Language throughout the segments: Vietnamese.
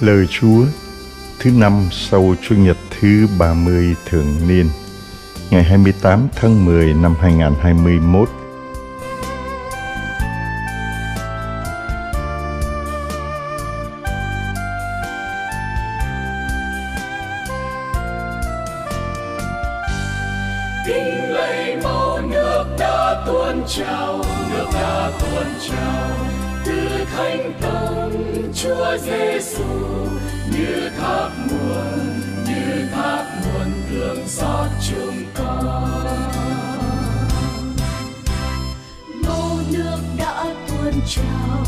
Lời Chúa thứ năm sau Chủ nhật thứ 30 thường niên, ngày 28 tháng 10 năm 2021. Nước đã tuôn trào từ Thánh Tông Chúa Giêsu như thác nguồn thương xót chúng con. Màu nước đã tuôn trào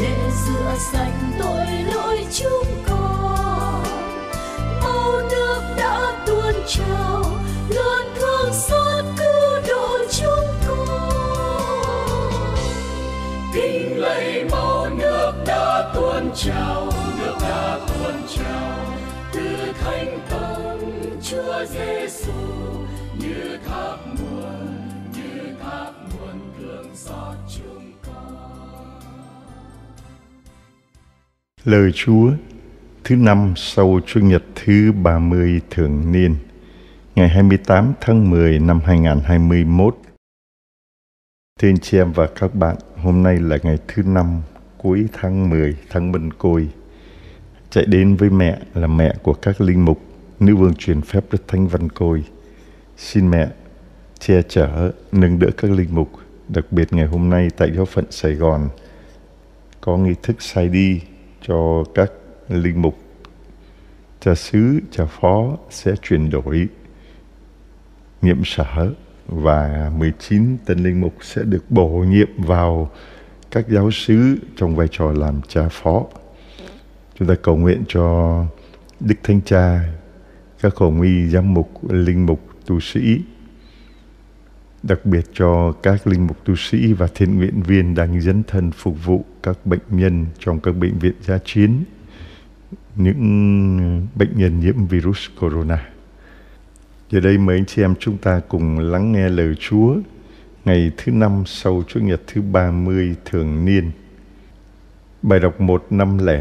để rửa sạch tội lỗi chúng con. Màu nước đã tuôn trào luôn thương xót cứu độ chúng con. Kính lạy màu nước đã tuôn trào, nước đã tuôn trào từ Thánh Tông Chúa Giêsu như thác nguồn thương xót chúng con. Lời Chúa thứ năm sau Chủ nhật thứ 30 thường niên, ngày 28 tháng 10 năm 2021. Thưa anh chị em và các bạn, hôm nay là ngày thứ năm cuối tháng 10, tháng Mân Côi. Chạy đến với mẹ là mẹ của các linh mục, nữ vương truyền phép Đức Thánh Văn Côi. Xin mẹ che chở, nâng đỡ các linh mục, đặc biệt ngày hôm nay tại giáo phận Sài Gòn có nghi thức sai đi cho các linh mục. Cha xứ, cha phó sẽ chuyển đổi nhiệm sở và 19 tân linh mục sẽ được bổ nhiệm vào các giáo xứ trong vai trò làm cha phó. Chúng ta cầu nguyện cho Đức Thánh Cha, các hồng y, giám mục, linh mục, tu sĩ, đặc biệt cho các linh mục, tu sĩ và thiện nguyện viên đang dấn thân phục vụ các bệnh nhân trong các bệnh viện dã chiến, những bệnh nhân nhiễm virus corona. Giờ đây mời anh chị em chúng ta cùng lắng nghe lời Chúa ngày thứ năm sau Chủ nhật thứ 30 thường niên. Bài đọc 150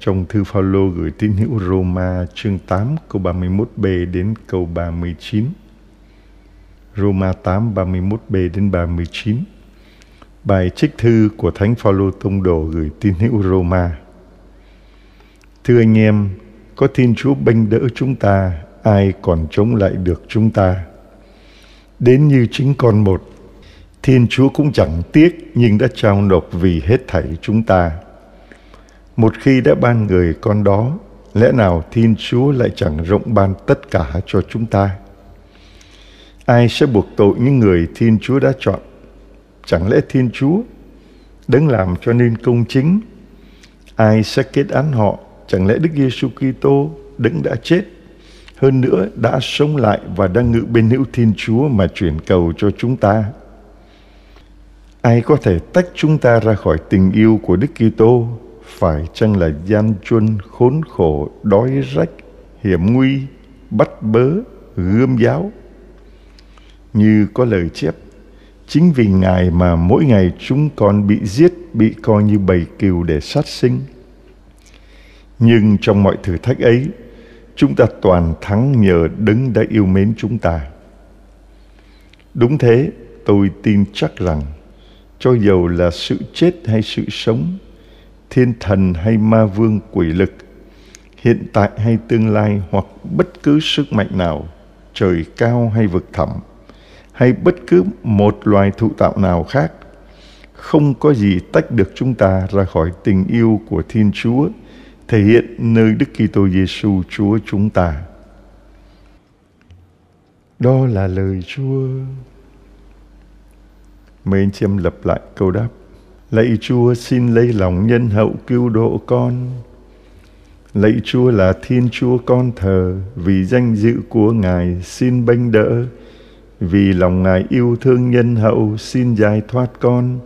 trong thư Phaolô gửi tín hữu Roma chương 8 câu 31b đến câu 39. Roma 8 31b đến 39. Bài trích thư của Thánh Phaolô tông đồ gửi tín hữu Roma. Thưa anh em, có Thiên Chúa bênh đỡ chúng ta, ai còn chống lại được chúng ta? Đến như chính con một, Thiên Chúa cũng chẳng tiếc nhưng đã trao nộp vì hết thảy chúng ta. Một khi đã ban người con đó, lẽ nào Thiên Chúa lại chẳng rộng ban tất cả cho chúng ta? Ai sẽ buộc tội những người Thiên Chúa đã chọn? Chẳng lẽ Thiên Chúa đấng làm cho nên công chính? Ai sẽ kết án họ? Chẳng lẽ Đức Giêsu Kitô đấng đã chết, hơn nữa đã sống lại và đang ngự bên hữu Thiên Chúa mà chuyển cầu cho chúng ta? Ai có thể tách chúng ta ra khỏi tình yêu của Đức Kitô? Phải chăng là gian truân, khốn khổ, đói rách, hiểm nguy, bắt bớ, gươm giáo? Như có lời chép, chính vì Ngài mà mỗi ngày chúng con bị giết, bị coi như bầy cừu để sát sinh. Nhưng trong mọi thử thách ấy, chúng ta toàn thắng nhờ đấng đã yêu mến chúng ta. Đúng thế, tôi tin chắc rằng cho dầu là sự chết hay sự sống, thiên thần hay ma vương quỷ lực, hiện tại hay tương lai, hoặc bất cứ sức mạnh nào, trời cao hay vực thẳm, hay bất cứ một loài thụ tạo nào khác, không có gì tách được chúng ta ra khỏi tình yêu của Thiên Chúa thể hiện nơi Đức Kitô Giêsu Chúa chúng ta. Đó là lời Chúa. Mời anh chị em lặp lại câu đáp. Lạy Chúa, xin lấy lòng nhân hậu cứu độ con. Lạy Chúa là Thiên Chúa con thờ, vì danh dự của Ngài xin bênh đỡ, vì lòng Ngài yêu thương nhân hậu xin giải thoát con.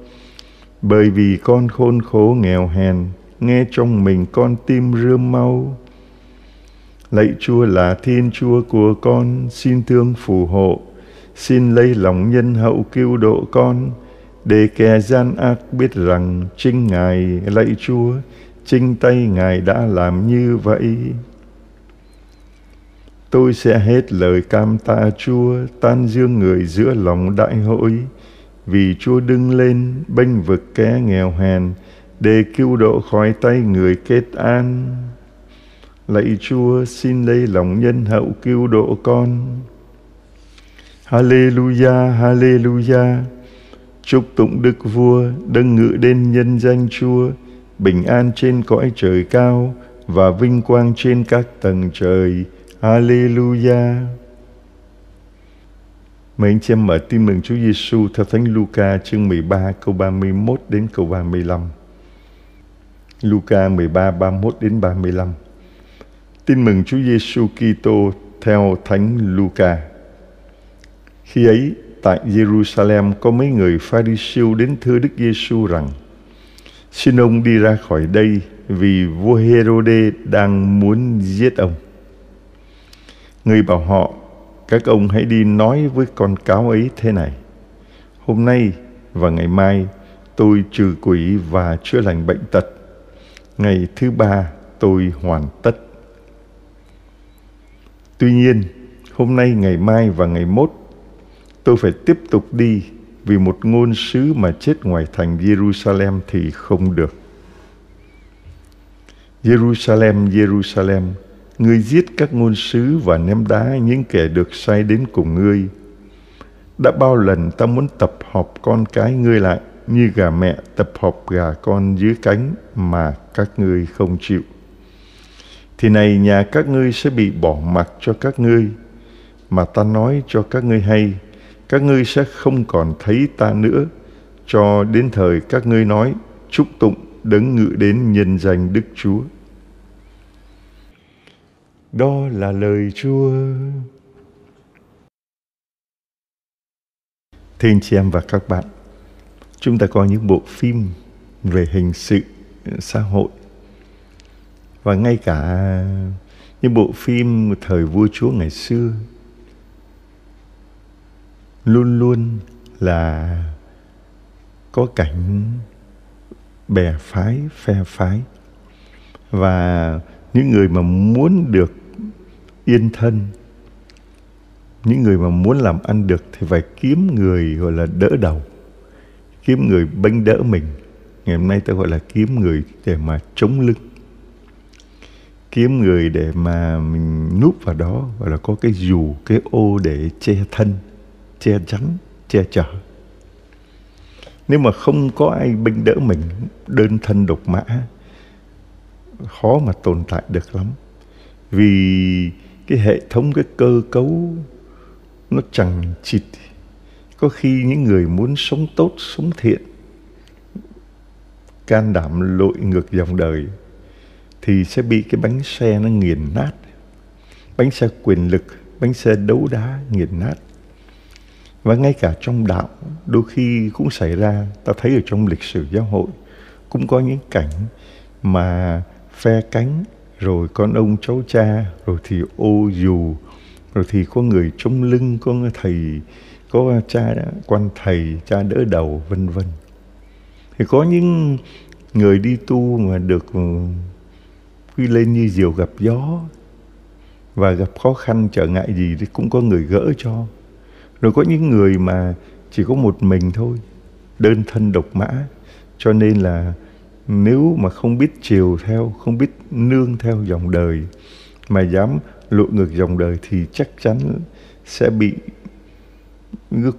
Bởi vì con khôn khổ nghèo hèn, nghe trong mình con tim rơm mau. Lạy Chúa là Thiên Chúa của con, xin thương phù hộ, xin lấy lòng nhân hậu cứu độ con, để kẻ gian ác biết rằng chính Ngài, lạy Chúa, chính tay Ngài đã làm như vậy. Tôi sẽ hết lời cam tạ Chúa, tan dương Người giữa lòng đại hội, vì Chúa đứng lên bênh vực kẻ nghèo hèn để cứu độ khỏi tay người kết an. Lạy Chúa, xin lấy lòng nhân hậu cứu độ con. Hallelujah, Hallelujah. Chúc tụng Đức Vua đấng ngự đến nhân danh Chúa, bình an trên cõi trời cao và vinh quang trên các tầng trời. Hallelujah. Mấy anh chị em mở Tin mừng Chúa Giêsu theo Thánh Luca chương 13 câu 31 đến câu 35. Luca 13 31 đến 35. Tin mừng Chúa Giêsu Kitô theo Thánh Luca. Khi ấy, tại Jerusalem có mấy người Pha-ri-siêu đến thưa Đức Giêsu rằng: "Xin ông đi ra khỏi đây, vì vua Hêrôđê đang muốn giết ông." Người bảo họ: "Các ông hãy đi nói với con cáo ấy thế này: Hôm nay và ngày mai tôi trừ quỷ và chữa lành bệnh tật. Ngày thứ ba tôi hoàn tất. Tuy nhiên, hôm nay, ngày mai và ngày mốt tôi phải tiếp tục đi, vì một ngôn sứ mà chết ngoài thành Jerusalem thì không được. Jerusalem, Jerusalem, ngươi giết các ngôn sứ và ném đá những kẻ được sai đến cùng ngươi. Đã bao lần ta muốn tập hợp con cái ngươi lại, như gà mẹ tập hợp gà con dưới cánh, mà các ngươi không chịu. Thì này, nhà các ngươi sẽ bị bỏ mặc cho các ngươi. Mà ta nói cho các ngươi hay, các ngươi sẽ không còn thấy ta nữa, cho đến thời các ngươi nói: Chúc tụng đấng ngự đến nhân danh Đức Chúa." Đó là lời Chúa. Thưa anh chị em và các bạn, chúng ta có những bộ phim về hình sự xã hội, và ngay cả những bộ phim thời vua chúa ngày xưa luôn luôn là có cảnh bè phái, phe phái. Và những người mà muốn được yên thân, những người mà muốn làm ăn được thì phải kiếm người gọi là đỡ đầu, kiếm người bênh đỡ mình. Ngày hôm nay ta gọi là kiếm người để mà chống lưng, kiếm người để mà mình núp vào đó, gọi là có cái dù, cái ô để che thân, che chắn, che chở. Nếu mà không có ai bênh đỡ mình, đơn thân độc mã, khó mà tồn tại được lắm. Vì cái hệ thống, cái cơ cấu nó chằng chịt. Có khi những người muốn sống tốt, sống thiện, can đảm lội ngược dòng đời thì sẽ bị cái bánh xe nó nghiền nát. Bánh xe quyền lực, bánh xe đấu đá nghiền nát. Và ngay cả trong đạo, đôi khi cũng xảy ra, ta thấy ở trong lịch sử giáo hội, cũng có những cảnh mà phe cánh, rồi con ông cháu cha, rồi thì ô dù, rồi thì có người chống lưng, có thầy, có cha quan thầy, cha đỡ đầu, vân vân. Thì có những người đi tu mà được quy lên như diều gặp gió, và gặp khó khăn trở ngại gì thì cũng có người gỡ cho. Rồi có những người mà chỉ có một mình thôi, đơn thân độc mã, cho nên là nếu mà không biết chiều theo, không biết nương theo dòng đời, mà dám lội ngược dòng đời thì chắc chắn sẽ bị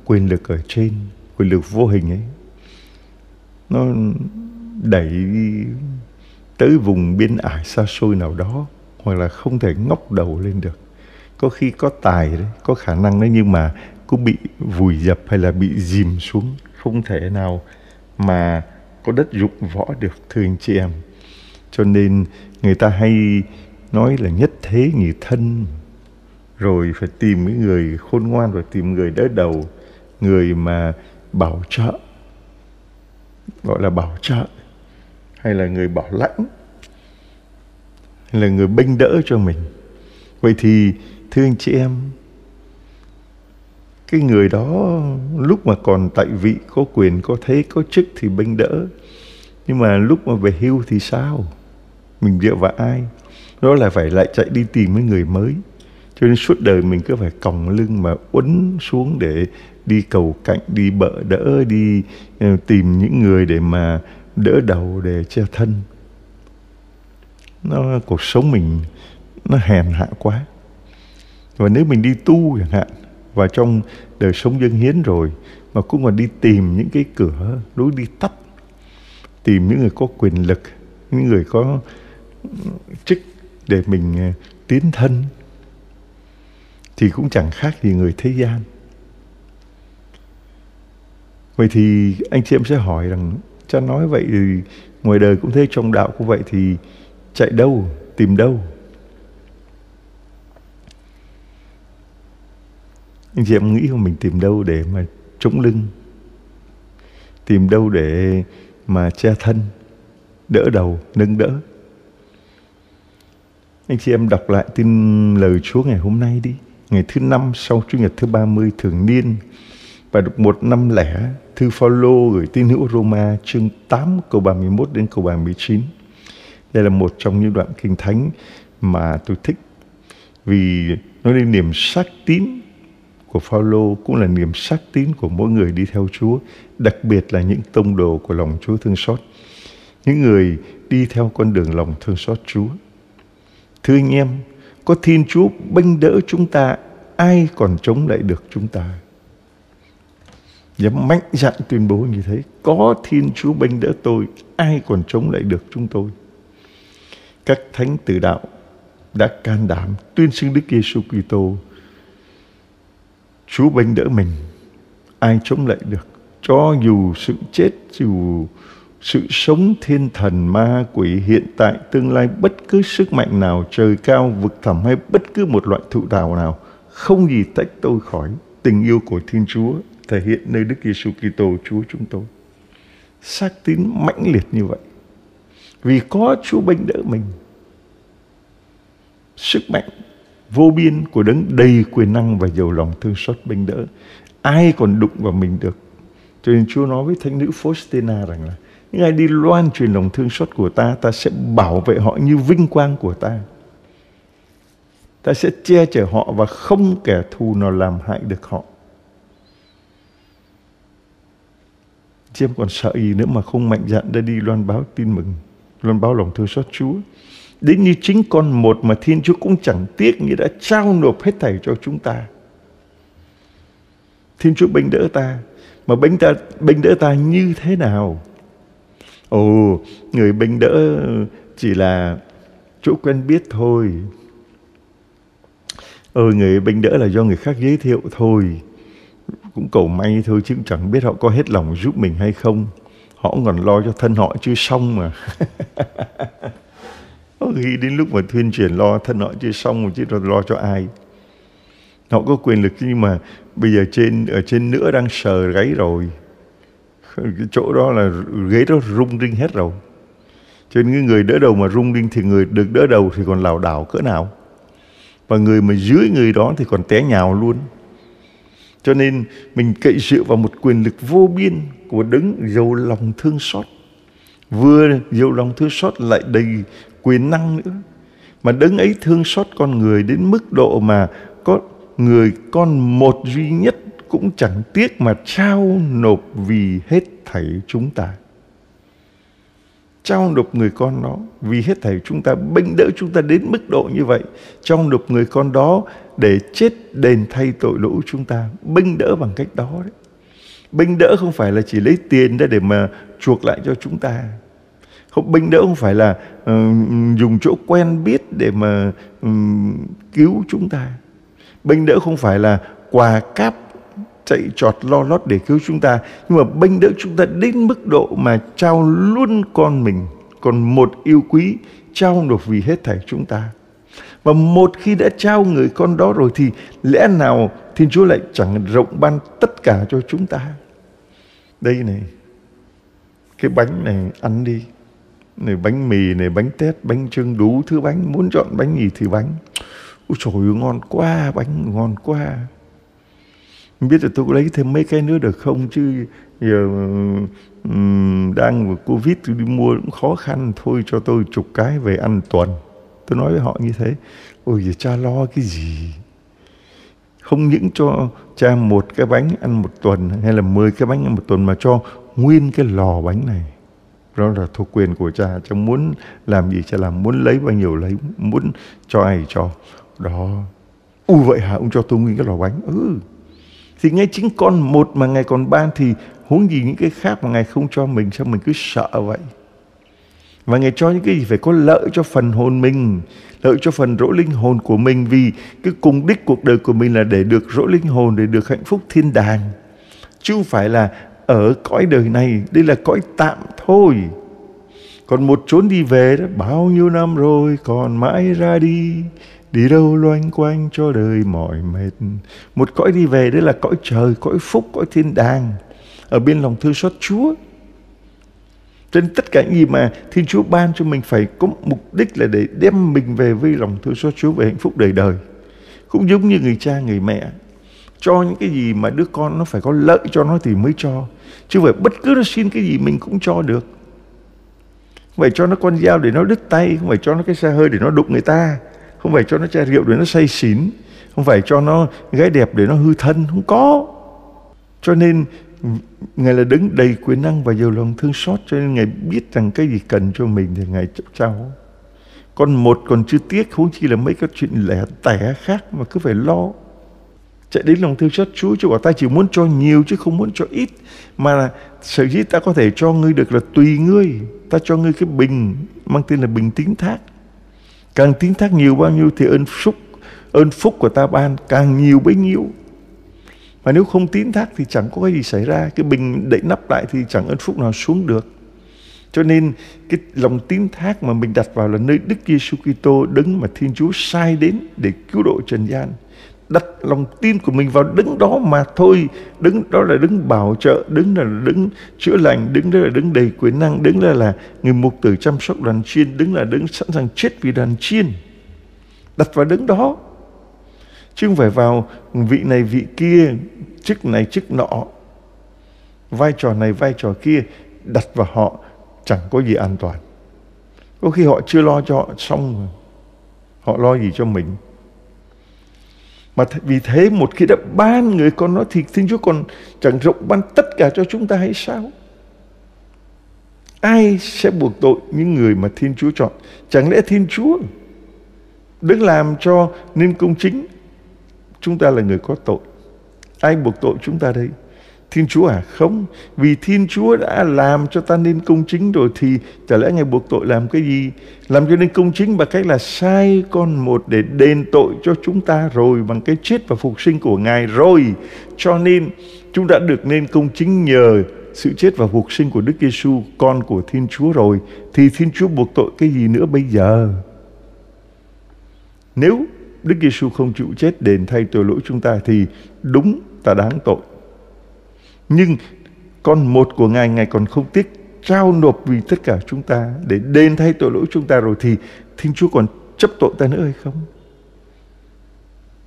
quyền lực ở trên, quyền lực vô hình ấy, nó đẩy tới vùng biên ải xa xôi nào đó, hoặc là không thể ngóc đầu lên được. Có khi có tài đấy, có khả năng đấy, nhưng mà cũng bị vùi dập hay là bị dìm xuống, không thể nào mà có đất dụng võ được, thưa anh chị em. Cho nên người ta hay nói là nhất thế nhì thân, rồi phải tìm cái người khôn ngoan, rồi tìm người đỡ đầu, người mà bảo trợ, gọi là bảo trợ, hay là người bảo lãnh, hay là người bênh đỡ cho mình. Vậy thì thưa anh chị em, cái người đó lúc mà còn tại vị, có quyền, có thế, có chức thì bênh đỡ, nhưng mà lúc mà về hưu thì sao? mình dựa vào ai? Đó là phải lại chạy đi tìm mấy người mới. Cho nên suốt đời mình cứ phải còng lưng mà uốn xuống để đi cầu cạnh, đi bợ đỡ, đi tìm những người để mà đỡ đầu, để che thân. Nó cuộc sống mình nó hèn hạ quá. Và nếu mình đi tu chẳng hạn, và trong đời sống dân hiến rồi mà cũng còn đi tìm những cái cửa lối đi tắt, tìm những người có quyền lực, những người có chức để mình tiến thân, thì cũng chẳng khác gì người thế gian. Vậy thì anh chị em sẽ hỏi rằng, cha nói vậy thì ngoài đời cũng thế, trong đạo cũng vậy, thì chạy đâu, tìm đâu? Anh chị em nghĩ không, mình tìm đâu để mà chống lưng, tìm đâu để mà che thân, đỡ đầu, nâng đỡ? Anh chị em đọc lại tin lời Chúa ngày hôm nay đi, ngày thứ 5 sau Chủ nhật thứ 30 thường niên, và được 150, thư Phaolô gửi tín hữu Roma chương 8 câu 31 đến câu 39. Đây là một trong những đoạn kinh thánh mà tôi thích, vì nó lên niềm xác tín của Phaolô, cũng là niềm xác tín của mỗi người đi theo Chúa, đặc biệt là những tông đồ của lòng Chúa thương xót, những người đi theo con đường lòng thương xót Chúa. Thưa anh em, có Thiên Chúa bênh đỡ chúng ta, ai còn chống lại được chúng ta? Dám mạnh dạn tuyên bố như thế, có Thiên Chúa bênh đỡ tôi, ai còn chống lại được chúng tôi? Các thánh tử đạo đã can đảm tuyên xưng Đức Giêsu Kitô, Chúa bênh đỡ mình, ai chống lại được? Cho dù sự chết, dù sự sống, thiên thần, ma quỷ, hiện tại, tương lai, bất cứ sức mạnh nào, trời cao, vực thẳm hay bất cứ một loại thụ đào nào, không gì tách tôi khỏi tình yêu của Thiên Chúa thể hiện nơi Đức Giêsu Kitô Chúa chúng tôi. Xác tín mãnh liệt như vậy, vì có Chúa bênh đỡ mình. Sức mạnh vô biên của Đấng đầy quyền năng và giàu lòng thương xót bênh đỡ, ai còn đụng vào mình được? Cho nên Chúa nói với thánh nữ Faustina rằng là những ai đi loan truyền lòng thương xót của ta, ta sẽ bảo vệ họ như vinh quang của ta, ta sẽ che chở họ và không kẻ thù nào làm hại được họ. Chị em còn sợ gì nữa mà không mạnh dạn ra đi loan báo tin mừng, loan báo lòng thương xót Chúa? Đến như chính con một mà Thiên Chúa cũng chẳng tiếc như đã trao nộp hết thảy cho chúng ta. Thiên Chúa bênh đỡ ta, mà bênh đỡ ta như thế nào? Ồ, người bênh đỡ chỉ là chỗ quen biết thôi. Người bênh đỡ là do người khác giới thiệu thôi, cũng cầu may thôi, chứ chẳng biết họ có hết lòng giúp mình hay không. Họ còn lo cho thân họ chưa xong mà. Có khi đến lúc mà tuyên truyền lo thân họ chưa xong, chứ lo cho ai? Họ có quyền lực, nhưng mà bây giờ ở trên nữa đang sờ gáy rồi, cái chỗ đó là ghế đó rung rinh hết rồi. Cho nên người đỡ đầu mà rung rinh thì người được đỡ đầu thì còn lảo đảo cỡ nào, và người mà dưới người đó thì còn té nhào luôn. Cho nên mình cậy dựa vào một quyền lực vô biên của Đấng giàu lòng thương xót, vừa giàu lòng thương xót lại đầy quyền năng nữa. Mà Đấng ấy thương xót con người đến mức độ mà có người con một duy nhất cũng chẳng tiếc mà trao nộp vì hết thảy chúng ta. Trao nộp người con đó vì hết thảy chúng ta, bênh đỡ chúng ta đến mức độ như vậy. Trao nộp người con đó để chết đền thay tội lỗi chúng ta, bênh đỡ bằng cách đó đấy. Bênh đỡ không phải là chỉ lấy tiền ra để mà chuộc lại cho chúng ta. Không, bênh đỡ không phải là dùng chỗ quen biết để mà cứu chúng ta. Bênh đỡ không phải là quà cáp chạy trọt lo lót để cứu chúng ta, nhưng mà bênh đỡ chúng ta đến mức độ mà trao luôn con mình, còn một yêu quý, trao nộp vì hết thảy chúng ta. Và một khi đã trao người con đó rồi thì lẽ nào Thiên Chúa lại chẳng rộng ban tất cả cho chúng ta? Đây này, cái bánh này ăn đi, này bánh mì này, bánh tét, bánh chưng, đủ thứ bánh, muốn chọn bánh gì thì bánh. Ôi trời ơi, ngon quá, bánh ngon quá. Không biết là tôi lấy thêm mấy cái nữa được không, chứ giờ đang vừa Covid tôi đi mua cũng khó khăn, thôi cho tôi chục cái về ăn tuần. Tôi nói với họ như thế. Ôi giờ cha lo cái gì, không những cho cha một cái bánh ăn một tuần hay là 10 cái bánh ăn một tuần, mà cho nguyên cái lò bánh này. Đó là thuộc quyền của cha. Cha muốn làm gì cha làm, muốn lấy bao nhiêu lấy, muốn cho ai cho. Đó. Ui vậy hả, ông cho tôi nguyên cái lò bánh. Ừ. Thì ngay chính con một mà Ngài còn ban, thì huống gì những cái khác mà Ngài không cho mình, sao mình cứ sợ vậy. Và Ngài cho những cái gì phải có lợi cho phần hồn mình, lợi cho phần rỗ linh hồn của mình. Vì cái cùng đích cuộc đời của mình là để được rỗ linh hồn, để được hạnh phúc thiên đàng, chứ không phải là ở cõi đời này. Đây là cõi tạm thôi, còn một chốn đi về đó. Bao nhiêu năm rồi còn mãi ra đi, đi đâu loanh quanh cho đời mỏi mệt. Một cõi đi về, đấy là cõi trời, cõi phúc, cõi thiên đàng, ở bên lòng thương xót Chúa. Trên tất cả những gì mà Thiên Chúa ban cho mình phải có mục đích là để đem mình về với lòng thương xót Chúa, về hạnh phúc đời đời. Cũng giống như người cha, người mẹ cho những cái gì mà đứa con nó phải có lợi cho nó thì mới cho, chứ phải bất cứ nó xin cái gì mình cũng cho được. Không phải cho nó con dao để nó đứt tay, không phải cho nó cái xe hơi để nó đụng người ta, không phải cho nó chai rượu để nó say xỉn, không phải cho nó gái đẹp để nó hư thân, không có. Cho nên Ngài là đấng đầy quyền năng và nhiều lòng thương xót, cho nên Ngài biết rằng cái gì cần cho mình thì Ngài trao. Con một còn chưa tiếc, huống chi là mấy cái chuyện lẻ tẻ khác mà cứ phải lo. Chạy đến lòng thương xót Chúa, chứ bảo ta chỉ muốn cho nhiều chứ không muốn cho ít. Mà là sở dĩ ta có thể cho ngươi được là tùy ngươi. Ta cho ngươi cái bình mang tên là bình tín thác. Càng tín thác nhiều bao nhiêu thì ơn phúc của ta ban càng nhiều bấy nhiêu. Mà nếu không tín thác thì chẳng có cái gì xảy ra. Cái bình đậy nắp lại thì chẳng ơn phúc nào xuống được. Cho nên cái lòng tín thác mà mình đặt vào là nơi Đức Giêsu Kitô, đấng mà Thiên Chúa sai đến để cứu độ trần gian. Đặt lòng tin của mình vào đấng đó mà thôi. Đấng đó là đấng bảo trợ, đấng là đấng chữa lành, đấng đó là đấng đầy quyền năng, đấng là người mục tử chăm sóc đàn chiên, đấng là đấng sẵn sàng chết vì đàn chiên. Đặt vào đấng đó, chứ không phải vào vị này vị kia, chức này chức nọ, vai trò này vai trò kia. Đặt vào họ chẳng có gì an toàn. Có khi họ chưa lo cho họ xong rồi, họ lo gì cho mình. Mà vì thế một khi đã ban người con nó thì Thiên Chúa còn chẳng rộng ban tất cả cho chúng ta hay sao? Ai sẽ buộc tội những người mà Thiên Chúa chọn? Chẳng lẽ Thiên Chúa đứng làm cho nên công chính, chúng ta là người có tội? Ai buộc tội chúng ta đây? Thiên Chúa à? Không. Vì Thiên Chúa đã làm cho ta nên công chính rồi thì chả lẽ Ngài buộc tội làm cái gì? Làm cho nên công chính bằng cách là sai con một để đền tội cho chúng ta rồi, bằng cái chết và phục sinh của Ngài rồi. Cho nên chúng đã được nên công chính nhờ sự chết và phục sinh của Đức Giêsu, con của Thiên Chúa rồi. Thì Thiên Chúa buộc tội cái gì nữa bây giờ? Nếu Đức Giêsu không chịu chết đền thay tội lỗi chúng ta thì đúng ta đáng tội. Nhưng con một của Ngài, Ngài còn không tiếc trao nộp vì tất cả chúng ta để đền thay tội lỗi chúng ta rồi, thì Thiên Chúa còn chấp tội ta nữa hay không?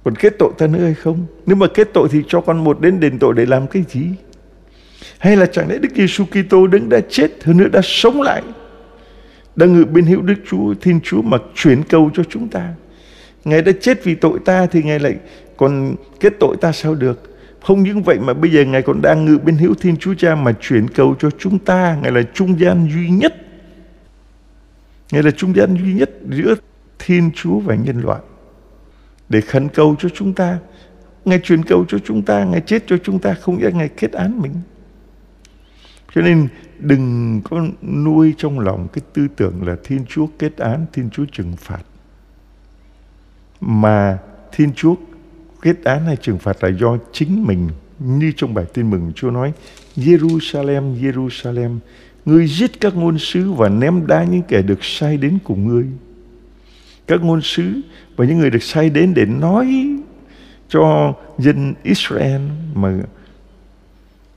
Còn kết tội ta nữa hay không? Nếu mà kết tội thì cho con một đến đền tội để làm cái gì? Hay là chẳng lẽ Đức Giêsu Kitô đấng đã chết, hơn nữa đã sống lại, đã ngự bên hữu Đức Chúa Thiên Chúa mà chuyển cầu cho chúng ta? Ngài đã chết vì tội ta thì Ngài lại còn kết tội ta sao được? Không những vậy mà bây giờ Ngài còn đang ngự bên hữu Thiên Chúa Cha mà chuyển cầu cho chúng ta. Ngài là trung gian duy nhất. Ngài là trung gian duy nhất giữa Thiên Chúa và nhân loại, để khấn cầu cho chúng ta. Ngài chuyển cầu cho chúng ta, Ngài chết cho chúng ta, không nghĩa Ngài kết án mình. Cho nên đừng có nuôi trong lòng cái tư tưởng là Thiên Chúa kết án, Thiên Chúa trừng phạt. Mà Thiên Chúa kết án hay trừng phạt là do chính mình. Như trong bài tin mừng Chúa nói: Jerusalem, Jerusalem, ngươi giết các ngôn sứ và ném đá những kẻ được sai đến cùng ngươi. Các ngôn sứ và những người được sai đến để nói cho dân Israel mà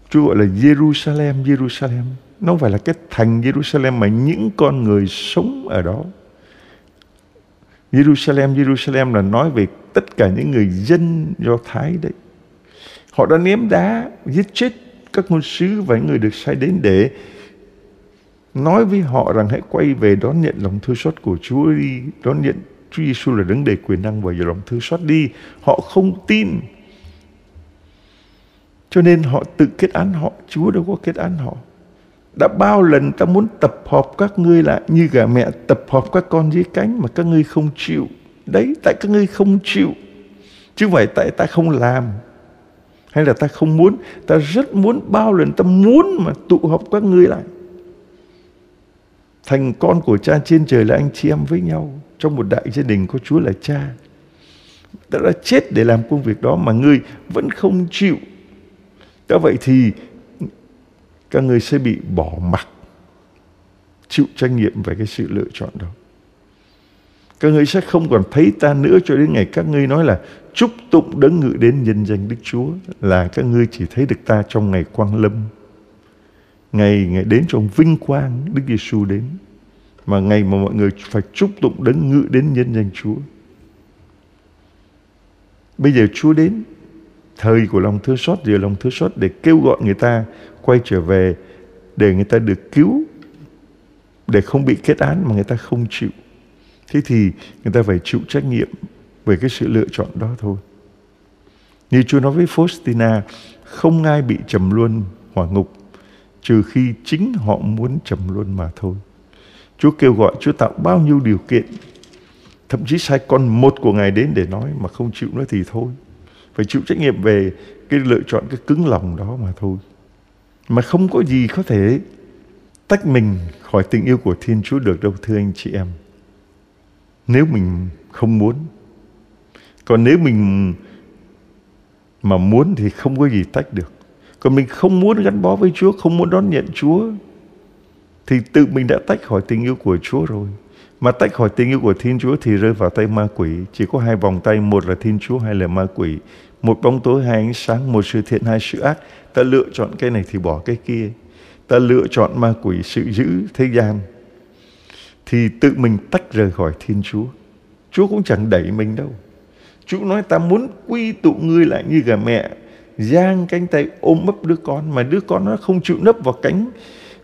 Chúa gọi là Jerusalem, Jerusalem. Nó không phải là cái thành Jerusalem mà những con người sống ở đó. Jerusalem, Jerusalem là nói về tất cả những người dân Do Thái đấy. Họ đã ném đá, giết chết các ngôn sứ và người được sai đến để nói với họ rằng hãy quay về đón nhận lòng thương xót của Chúa đi, đón nhận Chúa Giêsu là đấng đầy quyền năng và lòng thương xót đi. Họ không tin, cho nên họ tự kết án họ. Chúa đâu có kết án họ. Đã bao lần ta muốn tập hợp các ngươi lại như gà mẹ tập hợp các con dưới cánh mà các ngươi không chịu. Đấy, tại các ngươi không chịu, chứ không phải tại ta không làm hay là ta không muốn. Ta rất muốn, bao lần ta muốn mà tụ họp các ngươi lại thành con của Cha trên trời là anh chị em với nhau trong một đại gia đình có Chúa là Cha. Ta đã chết để làm công việc đó mà ngươi vẫn không chịu. Đã vậy thì các ngươi sẽ bị bỏ mặc, chịu trách nhiệm về cái sự lựa chọn đó. Các ngươi sẽ không còn thấy ta nữa cho đến ngày các ngươi nói là chúc tụng đấng ngự đến nhân danh Đức Chúa, là các ngươi chỉ thấy được ta trong ngày quang lâm, ngày đến trong vinh quang Đức Giêsu đến, mà ngày mà mọi người phải chúc tụng đấng ngự đến nhân danh Chúa. Bây giờ Chúa đến, thời của lòng thương xót, giờ lòng thương xót để kêu gọi người ta quay trở về, để người ta được cứu, để không bị kết án mà người ta không chịu. Thế thì người ta phải chịu trách nhiệm về cái sự lựa chọn đó thôi. Như Chúa nói với Faustina, không ai bị trầm luân hỏa ngục trừ khi chính họ muốn trầm luân mà thôi. Chúa kêu gọi, Chúa tạo bao nhiêu điều kiện, thậm chí sai con một của Ngài đến để nói mà không chịu nữa thì thôi. Phải chịu trách nhiệm về cái lựa chọn, cái cứng lòng đó mà thôi. Mà không có gì có thể tách mình khỏi tình yêu của Thiên Chúa được đâu, thưa anh chị em, nếu mình không muốn. Còn nếu mình mà muốn thì không có gì tách được. Còn mình không muốn gắn bó với Chúa, không muốn đón nhận Chúa, thì tự mình đã tách khỏi tình yêu của Chúa rồi. Mà tách khỏi tình yêu của Thiên Chúa thì rơi vào tay ma quỷ. Chỉ có hai vòng tay, một là Thiên Chúa, hai là ma quỷ. Một bóng tối, hai ánh sáng, một sự thiện, hai sự ác. Ta lựa chọn cái này thì bỏ cái kia. Ta lựa chọn ma quỷ, sự giữ thế gian, thì tự mình tách rời khỏi Thiên Chúa. Chúa cũng chẳng đẩy mình đâu. Chúa nói ta muốn quy tụ ngươi lại như gà mẹ giang cánh tay ôm ấp đứa con, mà đứa con nó không chịu nấp vào cánh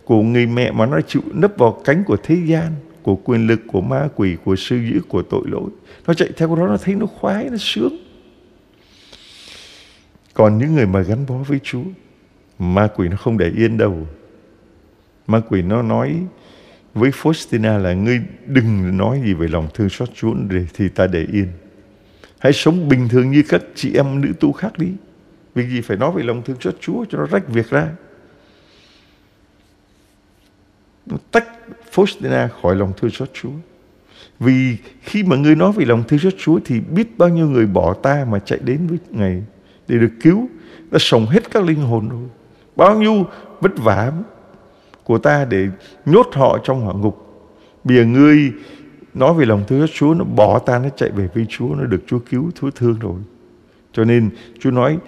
của người mẹ, mà nó chịu nấp vào cánh của thế gian, của quyền lực, của ma quỷ, của sư dữ, của tội lỗi. Nó chạy theo đó, nó thấy nó khoái, nó sướng. Còn những người mà gắn bó với Chúa, ma quỷ nó không để yên đâu. Ma quỷ nó nói với Faustina là ngươi đừng nói gì về lòng thương xót Chúa thì ta để yên. Hãy sống bình thường như các chị em nữ tu khác đi. Vì gì phải nói về lòng thương xót Chúa cho nó rách việc ra. Nó tách Faustina khỏi lòng thương xót Chúa. Vì khi mà ngươi nói về lòng thương xót Chúa thì biết bao nhiêu người bỏ ta mà chạy đến với Ngài để được cứu. Đã sống hết các linh hồn rồi. Bao nhiêu vất vả của ta để nhốt họ trong hỏa ngục. Bây giờ ngươi nói về lòng thương xót Chúa, nó bỏ ta, nó chạy về với Chúa, nó được Chúa cứu, Chúa thương rồi. Cho nên Chúa nói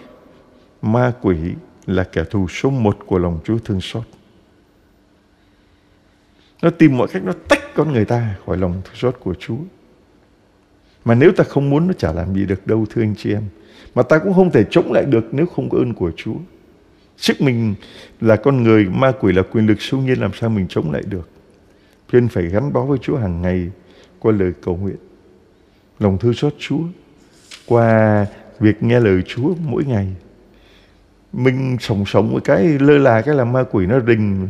ma quỷ là kẻ thù số một của lòng Chúa thương xót. Nó tìm mọi cách, nó tách con người ta khỏi lòng thương xót của Chúa. Mà nếu ta không muốn, nó chả làm gì được đâu, thưa anh chị em. Mà ta cũng không thể chống lại được nếu không có ơn của Chúa. Sức mình là con người, ma quỷ là quyền lực siêu nhiên, làm sao mình chống lại được. Cho nên phải gắn bó với Chúa hàng ngày qua lời cầu nguyện, lòng thương xót Chúa, qua việc nghe lời Chúa mỗi ngày. Mình sống với cái lơ là, cái là ma quỷ nó rình.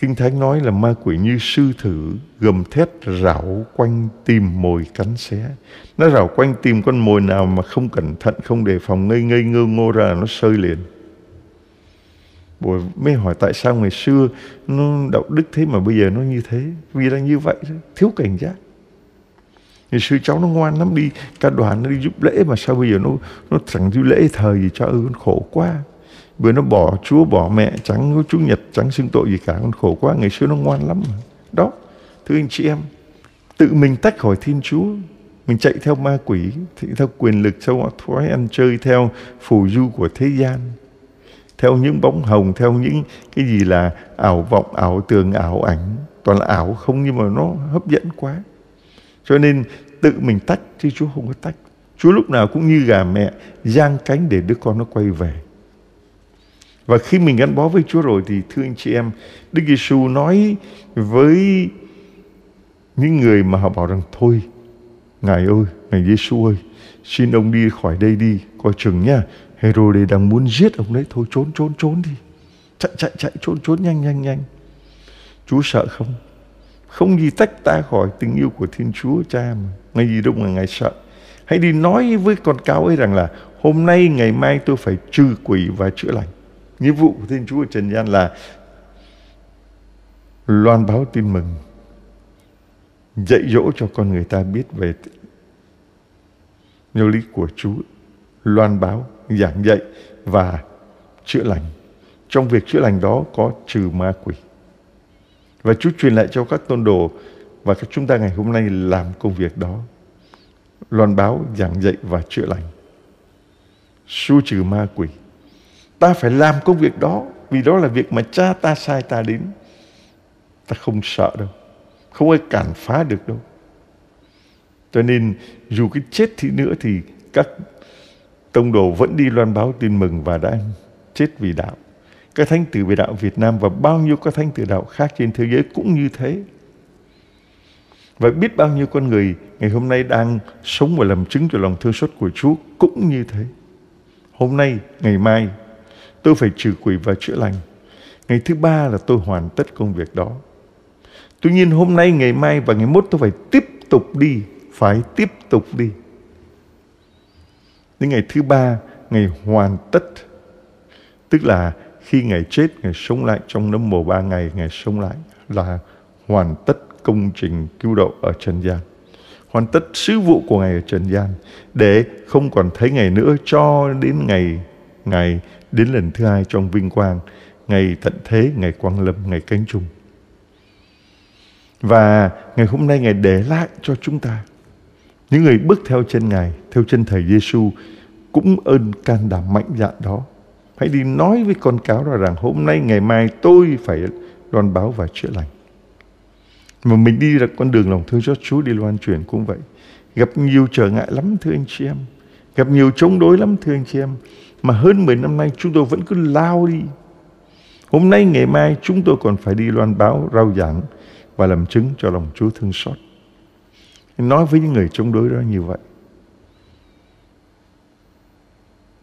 Kinh Thánh nói là ma quỷ như sư tử gầm thét rảo quanh tìm mồi cắn xé. Nó rảo quanh tìm con mồi nào mà không cẩn thận, không đề phòng, ngây ngơ ngô ra là nó sơi liền. Bồi mới hỏi tại sao ngày xưa nó đạo đức thế mà bây giờ nó như thế. Vì là như vậy, thiếu cảnh giác. Ngày xưa cháu nó ngoan lắm, đi cả đoàn nó đi giúp lễ, mà sao bây giờ nó chẳng giúp lễ thời gì cho con khổ quá. Bởi nó bỏ Chúa, bỏ mẹ, chẳng có Chúa Nhật, chẳng xưng tội gì cả, con khổ quá. Ngày xưa nó ngoan lắm mà. Đó, thưa anh chị em, tự mình tách khỏi Thiên Chúa, mình chạy theo ma quỷ, theo quyền lực, theo thói ăn chơi, theo phù du của thế gian, theo những bóng hồng, theo những cái gì là ảo vọng, ảo tưởng, ảo ảnh. Toàn là ảo không, nhưng mà nó hấp dẫn quá. Cho nên tự mình tách, chứ Chúa không có tách. Chúa lúc nào cũng như gà mẹ giang cánh để đứa con nó quay về. Và khi mình gắn bó với Chúa rồi thì thưa anh chị em, Đức Giêsu nói với những người mà họ bảo rằng thôi, Ngài ơi, Ngài Giêsu ơi, xin ông đi khỏi đây đi, coi chừng nha, Hêrôđê đang muốn giết ông đấy, thôi trốn đi, chạy trốn nhanh. Chúa sợ không? Không gì tách ta khỏi tình yêu của Thiên Chúa Cha mà. Ngay gì đâu mà Ngài sợ. Hãy đi nói với con cáo ấy rằng là hôm nay, ngày mai tôi phải trừ quỷ và chữa lành. Nhiệm vụ của Thiên Chúa ở trần gian là loan báo tin mừng, dạy dỗ cho con người ta biết về giáo lý của Chúa, loan báo, giảng dạy và chữa lành. Trong việc chữa lành đó có trừ ma quỷ. Và Chúa truyền lại cho các tôn đồ và các chúng ta ngày hôm nay làm công việc đó: loan báo, giảng dạy và chữa lành, xua trừ ma quỷ. Ta phải làm công việc đó vì đó là việc mà Cha ta sai ta đến. Ta không sợ đâu, không ai cản phá được đâu. Cho nên dù cái chết thì nữa thì các tông đồ vẫn đi loan báo tin mừng và đã chết vì đạo. Các thánh tử về đạo Việt Nam và bao nhiêu các thánh tử đạo khác trên thế giới cũng như thế. Và biết bao nhiêu con người ngày hôm nay đang sống và làm chứng cho lòng thương xót của Chúa cũng như thế. Hôm nay, ngày mai, tôi phải trừ quỷ và chữa lành. Ngày thứ ba là tôi hoàn tất công việc đó. Tuy nhiên hôm nay, ngày mai và ngày mốt tôi phải tiếp tục đi. Đến ngày thứ ba, ngày hoàn tất, tức là khi Ngài chết, Ngài sống lại, trong nấm mồ 3 ngày, Ngài sống lại là hoàn tất công trình cứu độ ở trần gian, hoàn tất sứ vụ của Ngài ở trần gian, để không còn thấy Ngài nữa cho đến ngày Ngài đến lần thứ hai trong vinh quang, ngày tận thế, ngày quang lâm, ngày cánh trùng. Và ngày hôm nay Ngài để lại cho chúng ta, những người bước theo chân Ngài, theo chân Thầy Giêsu, cũng ơn can đảm mạnh dạn đó. Hãy đi nói với con cáo đó rằng hôm nay, ngày mai tôi phải loan báo và chữa lành. Mà mình đi là con đường lòng thương xót Chúa, đi loan truyền cũng vậy. Gặp nhiều trở ngại lắm thưa anh chị em, gặp nhiều chống đối lắm thưa anh chị em, mà hơn 10 năm nay chúng tôi vẫn cứ lao đi. Hôm nay, ngày mai chúng tôi còn phải đi loan báo, rao giảng và làm chứng cho lòng Chúa thương xót. Nói với những người chống đối đó như vậy.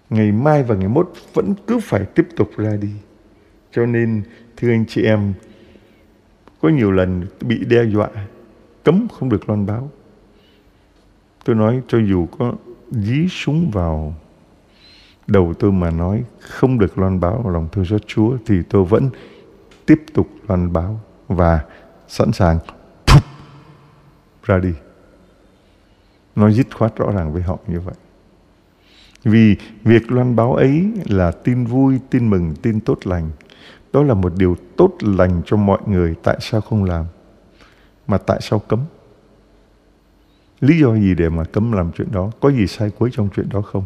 Ngày mai và ngày mốt vẫn cứ phải tiếp tục ra đi. Cho nên thưa anh chị em, có nhiều lần bị đe dọa cấm không được loan báo. Tôi nói cho dù có dí súng vào đầu tôi mà nói không được loan báo vào lòng thương xót Chúa, thì tôi vẫn tiếp tục loan báo và sẵn sàng ra đi. Nói dứt khoát rõ ràng với họ như vậy. Vì việc loan báo ấy là tin vui, tin mừng, tin tốt lành. Đó là một điều tốt lành cho mọi người. Tại sao không làm? Mà tại sao cấm? Lý do gì để mà cấm làm chuyện đó? Có gì sai quấy trong chuyện đó không?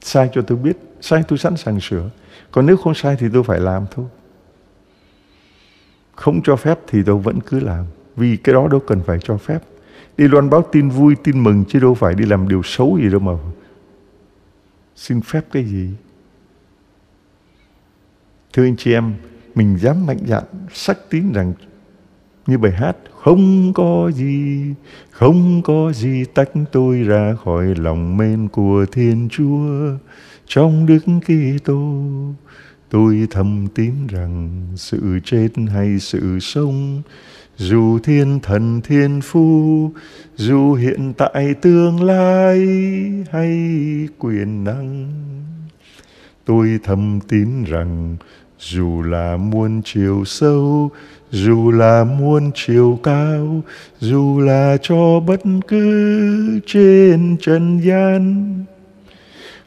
Sai cho tôi biết, sai tôi sẵn sàng sửa. Còn nếu không sai thì tôi phải làm thôi. Không cho phép thì tôi vẫn cứ làm. Vì cái đó đâu cần phải cho phép. Đi loan báo tin vui, tin mừng, chứ đâu phải đi làm điều xấu gì đâu mà xin phép cái gì. Thưa anh chị em, mình dám mạnh dạn xác tín rằng như bài hát: không có gì tách tôi ra khỏi lòng mến của Thiên Chúa. Trong Đức Kitô, tôi thầm tín rằng sự chết hay sự sống, dù thiên thần thiên phu, dù hiện tại tương lai hay quyền năng, tôi thầm tín rằng dù là muôn chiều sâu, dù là muôn chiều cao, dù là cho bất cứ trên trần gian,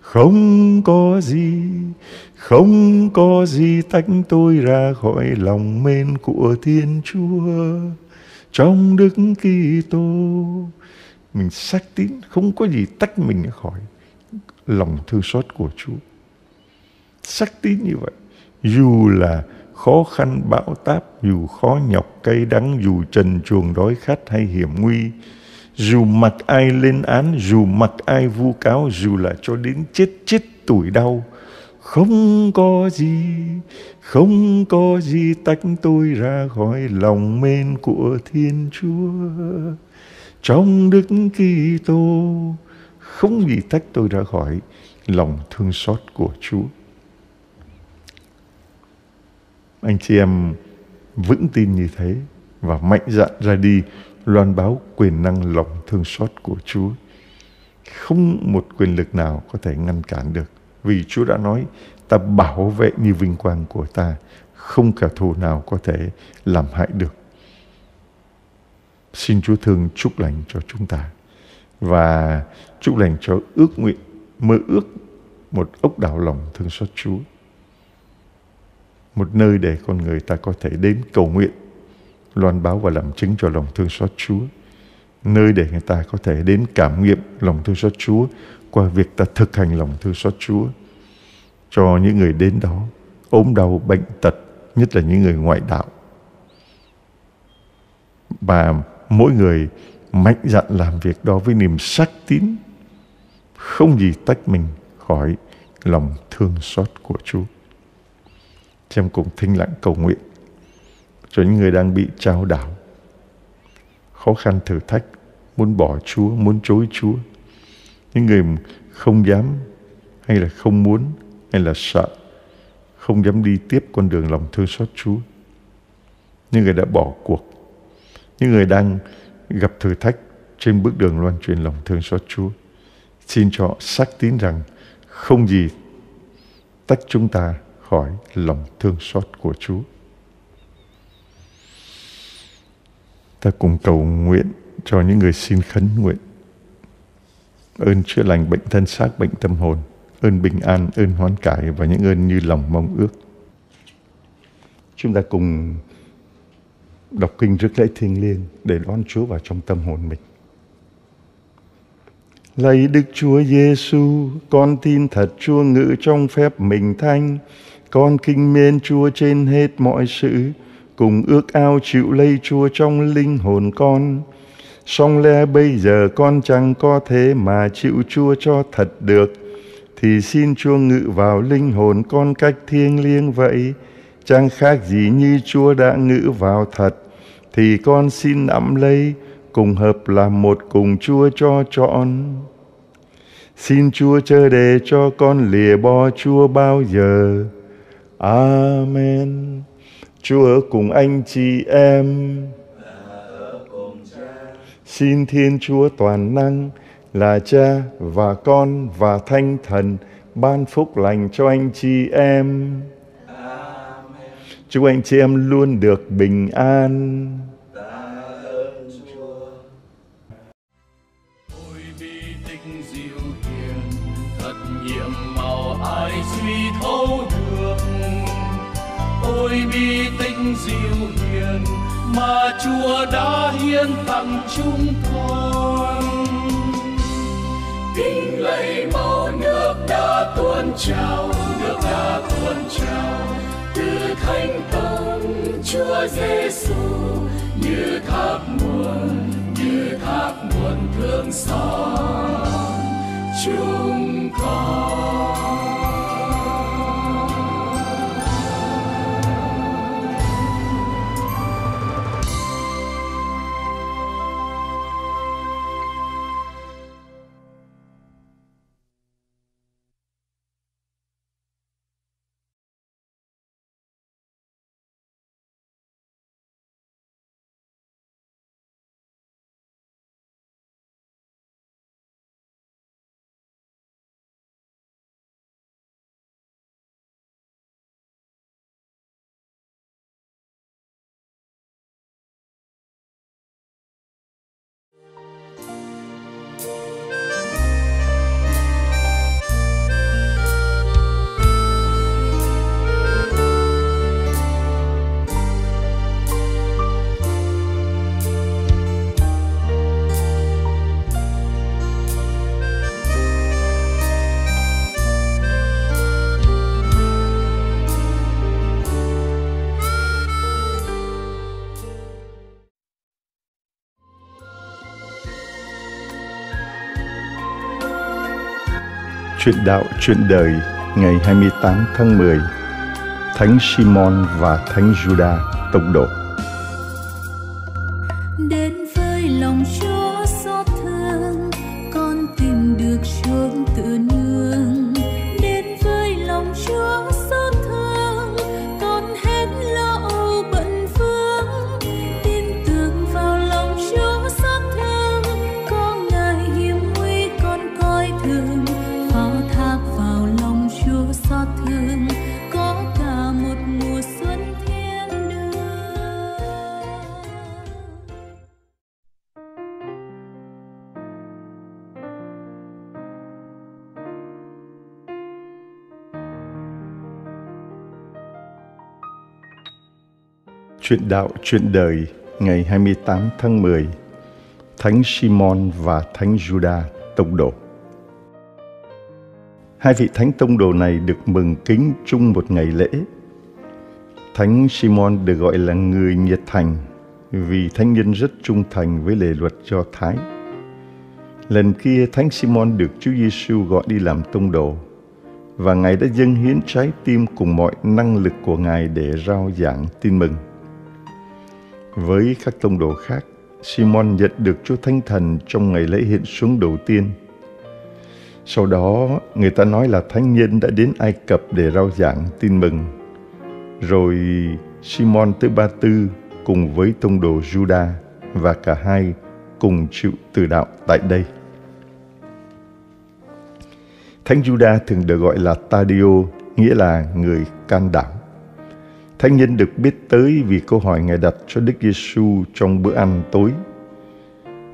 không có gì, không có gì tách tôi ra khỏi lòng mến của Thiên Chúa. Trong Đức Kitô, mình xác tín không có gì tách mình khỏi lòng thương xót của Chúa. Xác tín như vậy, dù là khó khăn bão táp, dù khó nhọc cay đắng, dù trần truồng đói khát hay hiểm nguy, dù mặc ai lên án, dù mặc ai vu cáo, dù là cho đến chết chết tủi đau, không có gì tách tôi ra khỏi lòng mến của Thiên Chúa. Trong Đức Kitô không gì tách tôi ra khỏi lòng thương xót của Chúa. Anh chị em vững tin như thế và mạnh dạn ra đi loan báo quyền năng lòng thương xót của Chúa. Không một quyền lực nào có thể ngăn cản được, vì Chúa đã nói ta bảo vệ như vinh quang của ta, không kẻ thù nào có thể làm hại được. Xin Chúa thương chúc lành cho chúng ta và chúc lành cho ước nguyện, mơ ước một ốc đảo lòng thương xót Chúa, một nơi để con người ta có thể đến cầu nguyện, loan báo và làm chứng cho lòng thương xót Chúa, nơi để người ta có thể đến cảm nghiệm lòng thương xót Chúa qua việc ta thực hành lòng thương xót Chúa cho những người đến đó ốm đau bệnh tật, nhất là những người ngoại đạo. Và mỗi người mạnh dạn làm việc đó với niềm xác tín, không gì tách mình khỏi lòng thương xót của Chúa. Xem cùng thinh lặng cầu nguyện cho những người đang bị chao đảo, khó khăn thử thách, muốn bỏ Chúa, muốn chối Chúa, những người không dám hay là không muốn hay là sợ, không dám đi tiếp con đường lòng thương xót Chúa, những người đã bỏ cuộc, những người đang gặp thử thách trên bước đường loan truyền lòng thương xót Chúa. Xin cho họ xác tín rằng không gì tách chúng ta khỏi lòng thương xót của Chúa. Ta cùng cầu nguyện cho những người xin khấn nguyện. Ơn chữa lành bệnh thân xác, bệnh tâm hồn, ơn bình an, ơn hoán cải và những ơn như lòng mong ước. Chúng ta cùng đọc kinh rước lễ thiêng liêng để đón Chúa vào trong tâm hồn mình. Lạy Đức Chúa Giêsu, con tin thật Chúa ngự trong phép mình thánh, con kính mến Chúa trên hết mọi sự, cùng ước ao chịu lây Chúa trong linh hồn con. Song lẽ bây giờ con chẳng có thế mà chịu Chúa cho thật được, thì xin Chúa ngự vào linh hồn con cách thiêng liêng vậy, chẳng khác gì như Chúa đã ngự vào thật, thì con xin nắm lấy, cùng hợp làm một cùng Chúa cho trọn. Xin Chúa chớ để cho con lìa bỏ Chúa bao giờ. Amen. Chúa ở cùng anh chị em. Xin Thiên Chúa toàn năng là Cha và Con và Thánh Thần ban phúc lành cho anh chị em. Amen. Chúc anh chị em luôn được bình an. Ôi bi tinh diệu hiền mà Chúa đã hiến tặng chúng con, kính lạy máu nước đã tuôn trào, nước đã tuôn trào từ thánh tông Chúa Giêsu, như thác nguồn thương xót chúng con. Chuyện đạo chuyện đời ngày 28 tháng 10. Thánh Simon và Thánh Judas tông đồ. Đến với lòng Chúa xót thương, con tìm được xuống tựa nương. Đến với lòng Chúa xót thương, con hết lo âu bận vương. Tin tưởng vào lòng Chúa xót thương, con ngài hiểm nguy con coi thường. Phó thác vào lòng Chúa xót thương. Chuyện đạo chuyện đời ngày 28 tháng 10. Thánh Simon và Thánh Judas tông đồ. Hai vị thánh tông đồ này được mừng kính chung một ngày lễ. Thánh Simon được gọi là người nhiệt thành vì thánh nhân rất trung thành với lề luật Do Thái. Lần kia Thánh Simon được Chúa Giêsu gọi đi làm tông đồ và ngài đã dâng hiến trái tim cùng mọi năng lực của ngài để rao giảng tin mừng. Với các tông đồ khác, Simon nhận được Chúa Thánh Thần trong ngày lễ hiện xuống đầu tiên. Sau đó, người ta nói là thánh nhân đã đến Ai Cập để rao giảng tin mừng. Rồi Simon tới Ba Tư cùng với tông đồ Giuđa và cả hai cùng chịu tử đạo tại đây. Thánh Giuđa thường được gọi là Taliô, nghĩa là người can đảm. Thánh nhân được biết tới vì câu hỏi ngài đặt cho Đức Giêsu trong bữa ăn tối.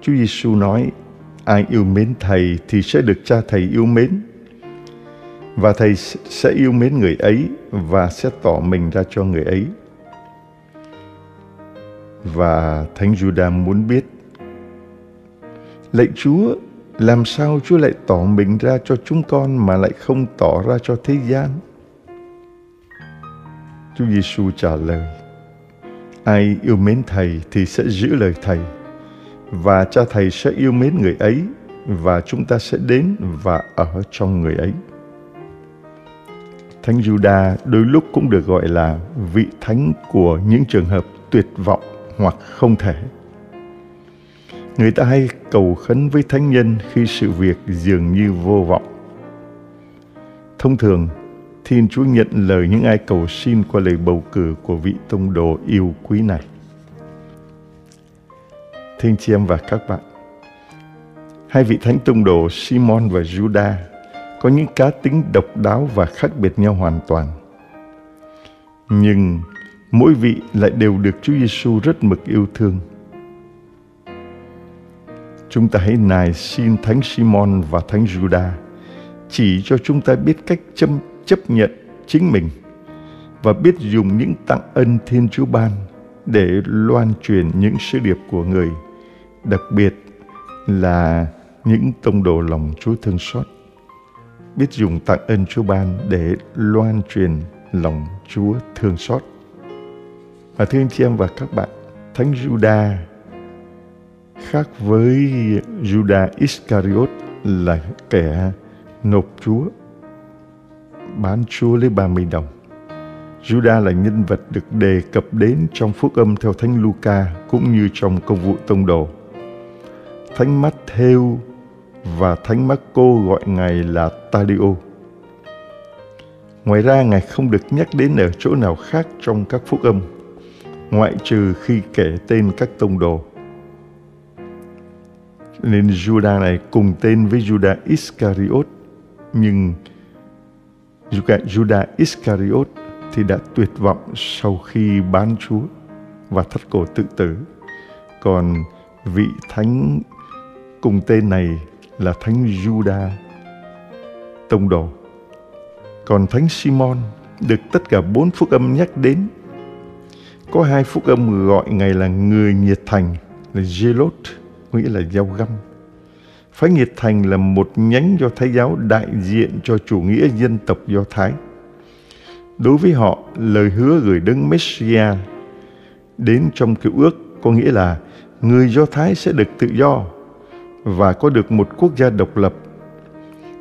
Chúa Giêsu nói: "Ai yêu mến thầy thì sẽ được cha thầy yêu mến, và thầy sẽ yêu mến người ấy và sẽ tỏ mình ra cho người ấy." Và Thánh Judas muốn biết: "Lạy Chúa, làm sao Chúa lại tỏ mình ra cho chúng con mà lại không tỏ ra cho thế gian?" Chúa Giêsu trả lời: "Ai yêu mến thầy thì sẽ giữ lời thầy, và cha thầy sẽ yêu mến người ấy, và chúng ta sẽ đến và ở trong người ấy." Thánh Giuđa đôi lúc cũng được gọi là vị thánh của những trường hợp tuyệt vọng hoặc không thể. Người ta hay cầu khấn với thánh nhân khi sự việc dường như vô vọng. Thông thường, Thiên Chúa nhận lời những ai cầu xin qua lời bầu cử của vị tông đồ yêu quý này. Thưa chị em và các bạn, hai vị thánh tông đồ Simon và Judas có những cá tính độc đáo và khác biệt nhau hoàn toàn. Nhưng mỗi vị lại đều được Chúa Giêsu rất mực yêu thương. Chúng ta hãy nài xin Thánh Simon và Thánh Judas chỉ cho chúng ta biết cách chấp nhận chính mình và biết dùng những tặng ân Thiên Chúa ban để loan truyền những sứ điệp của người, đặc biệt là những tông đồ lòng Chúa thương xót, biết dùng tặng ân Chúa ban để loan truyền lòng Chúa thương xót. Và thưa anh chị em và các bạn, Thánh Judas khác với Judas Iscariot là kẻ nộp Chúa, bán Chúa lấy 30 đồng. Judas là nhân vật được đề cập đến trong Phúc Âm theo Thánh Luca cũng như trong công vụ tông đồ. Thánh Matthêu và Thánh Marco gọi ngài là Taliô. Ngoài ra, ngài không được nhắc đến ở chỗ nào khác trong các Phúc Âm, ngoại trừ khi kể tên các tông đồ. Nên Judas này cùng tên với Judas Iscariot, nhưng Judas Iscariot thì đã tuyệt vọng sau khi bán Chúa và thắt cổ tự tử. Còn vị thánh cùng tên này là Thánh Judas tông đồ. Còn Thánh Simon được tất cả 4 phúc âm nhắc đến. Có 2 phúc âm gọi ngài là người nhiệt thành, là Zelot, nghĩa là dao găm. Phái nhiệt thành là một nhánh Do Thái giáo đại diện cho chủ nghĩa dân tộc Do Thái. Đối với họ, lời hứa gửi Đấng Messiah đến trong Cựu Ước có nghĩa là người Do Thái sẽ được tự do và có được một quốc gia độc lập.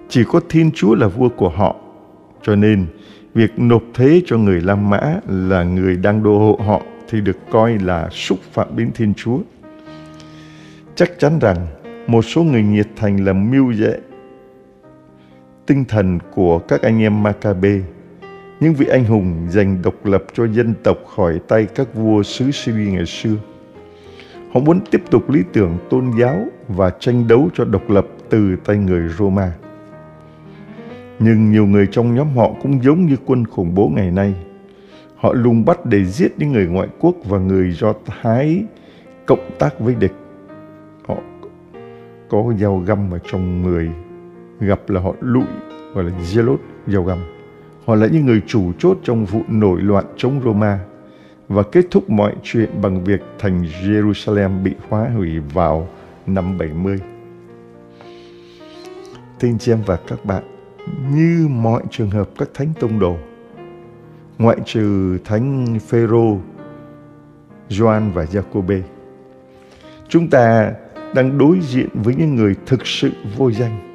Chỉ có Thiên Chúa là vua của họ. Cho nên, việc nộp thuế cho người La Mã là người đang đô hộ họ thì được coi là xúc phạm đến Thiên Chúa. Chắc chắn rằng, một số người nhiệt thành là mưu dễ tinh thần của các anh em Maccabee, những vị anh hùng giành độc lập cho dân tộc khỏi tay các vua xứ Syria ngày xưa. Họ muốn tiếp tục lý tưởng tôn giáo và tranh đấu cho độc lập từ tay người Roma. Nhưng nhiều người trong nhóm họ cũng giống như quân khủng bố ngày nay. Họ lùng bắt để giết những người ngoại quốc và người Do Thái cộng tác với địch. Họ có dao găm ở trong người, gặp là họ lụi, gọi là Zelot, dao găm. Họ là những người chủ chốt trong vụ nổi loạn chống Roma và kết thúc mọi chuyện bằng việc thành Jerusalem bị phá hủy vào năm 70. Thưa anh chị em và các bạn, như mọi trường hợp các thánh tông đồ, ngoại trừ thánh Phêrô, Gioan và Giacôbê, chúng ta đang đối diện với những người thực sự vô danh,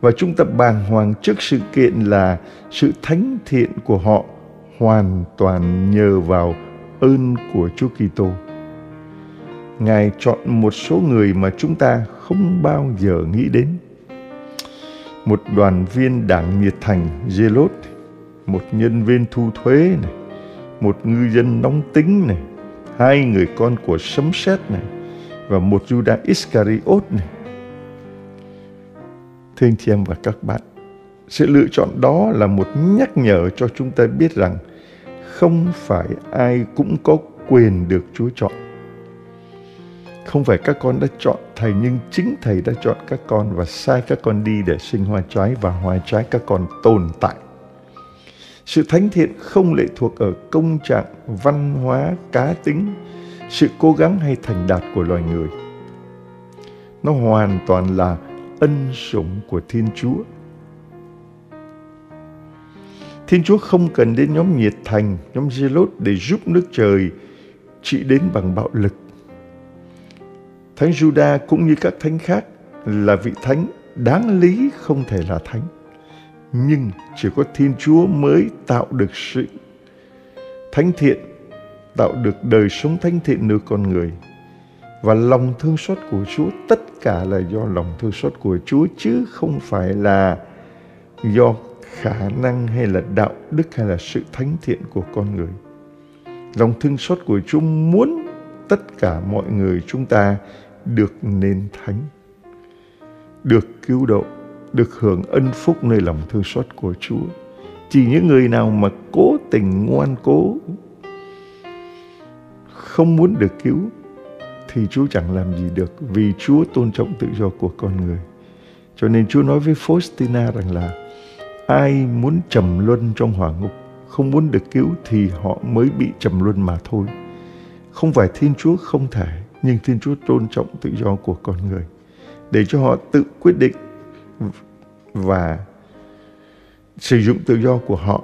và chúng ta bàng hoàng trước sự kiện là sự thánh thiện của họ hoàn toàn nhờ vào ơn của Chúa Kitô. Ngài chọn một số người mà chúng ta không bao giờ nghĩ đến. Một đoàn viên đảng nhiệt thành Zelot, một nhân viên thu thuế này, một ngư dân nóng tính này, hai người con của sấm sét này và một Giuđa Iscariốt này. Thưa anh chị em và các bạn, sự lựa chọn đó là một nhắc nhở cho chúng ta biết rằng không phải ai cũng có quyền được Chúa chọn. Không phải các con đã chọn Thầy, nhưng chính Thầy đã chọn các con và sai các con đi để sinh hoa trái và hoa trái các con tồn tại. Sự thánh thiện không lệ thuộc ở công trạng, văn hóa, cá tính, sự cố gắng hay thành đạt của loài người. Nó hoàn toàn là ân sủng của Thiên Chúa. Thiên Chúa không cần đến nhóm nhiệt thành, nhóm Zelot để giúp nước trời trị đến bằng bạo lực. Thánh Judas cũng như các thánh khác là vị thánh đáng lý không thể là thánh. Nhưng chỉ có Thiên Chúa mới tạo được sự thánh thiện, tạo được đời sống thánh thiện nơi con người. Và lòng thương xót của Chúa, tất cả là do lòng thương xót của Chúa, chứ không phải là do khả năng hay là đạo đức hay là sự thánh thiện của con người. Lòng thương xót của Chúa muốn tất cả mọi người chúng ta được nên thánh, được cứu độ, được hưởng ân phúc nơi lòng thương xót của Chúa. Chỉ những người nào mà cố tình ngoan cố, không muốn được cứu, thì Chúa chẳng làm gì được, vì Chúa tôn trọng tự do của con người. Cho nên Chúa nói với Faustina rằng là ai muốn trầm luân trong hỏa ngục, không muốn được cứu thì họ mới bị trầm luân mà thôi. Không phải Thiên Chúa không thể, nhưng Thiên Chúa tôn trọng tự do của con người, để cho họ tự quyết định và sử dụng tự do của họ,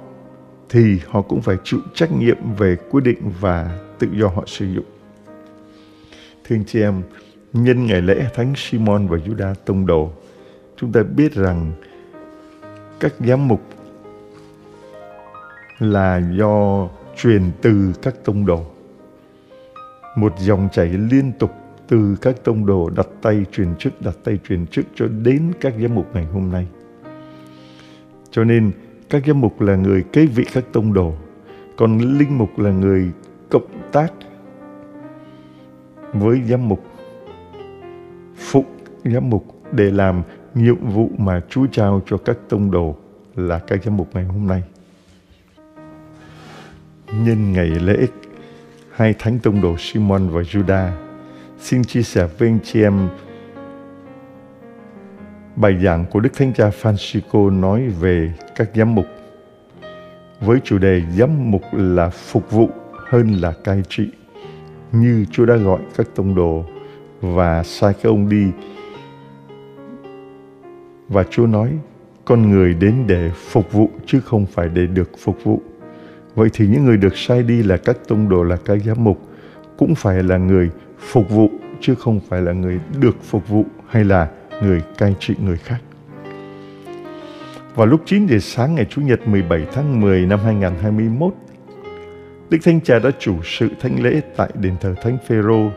thì họ cũng phải chịu trách nhiệm về quyết định và tự do họ sử dụng. Thưa anh chị em, nhân ngày lễ Thánh Simon và Giuđa tông đồ, chúng ta biết rằng các giám mục là do truyền từ các tông đồ. Một dòng chảy liên tục từ các tông đồ đặt tay truyền chức, cho đến các giám mục ngày hôm nay. Cho nên các giám mục là người kế vị các tông đồ, còn linh mục là người cộng tác với giám mục, phụ giám mục để làm nhiệm vụ mà Chúa trao cho các tông đồ là các giám mục ngày hôm nay. Nhân ngày lễ hai thánh tông đồ Simon và Giuđa, xin chia sẻ với anh chị em bài giảng của Đức Thánh Cha Francisco nói về các giám mục với chủ đề giám mục là phục vụ hơn là cai trị, như Chúa đã gọi các tông đồ và sai các ông đi. Và Chúa nói con người đến để phục vụ chứ không phải để được phục vụ. Vậy thì những người được sai đi là các tông đồ, là các giám mục, cũng phải là người phục vụ chứ không phải là người được phục vụ hay là người cai trị người khác. Vào lúc 9 giờ sáng ngày Chủ nhật 17 tháng 10 năm 2021, Đức Thánh Cha đã chủ sự thánh lễ tại Đền thờ Thánh Phê-rô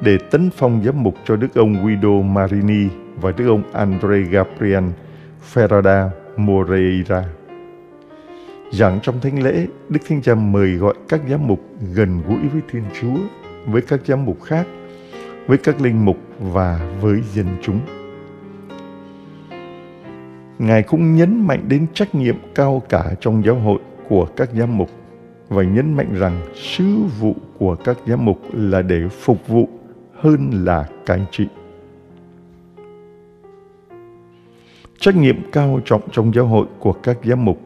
để tấn phong giám mục cho Đức ông Guido Marini và Đức ông Andre Gaprian Ferrada Moreira. Giảng trong thánh lễ, Đức Thánh Cha mời gọi các giám mục gần gũi với Thiên Chúa, với các giám mục khác, với các linh mục và với dân chúng. Ngài cũng nhấn mạnh đến trách nhiệm cao cả trong giáo hội của các giám mục và nhấn mạnh rằng sứ vụ của các giám mục là để phục vụ hơn là cai trị. Trách nhiệm cao trọng trong giáo hội của các giám mục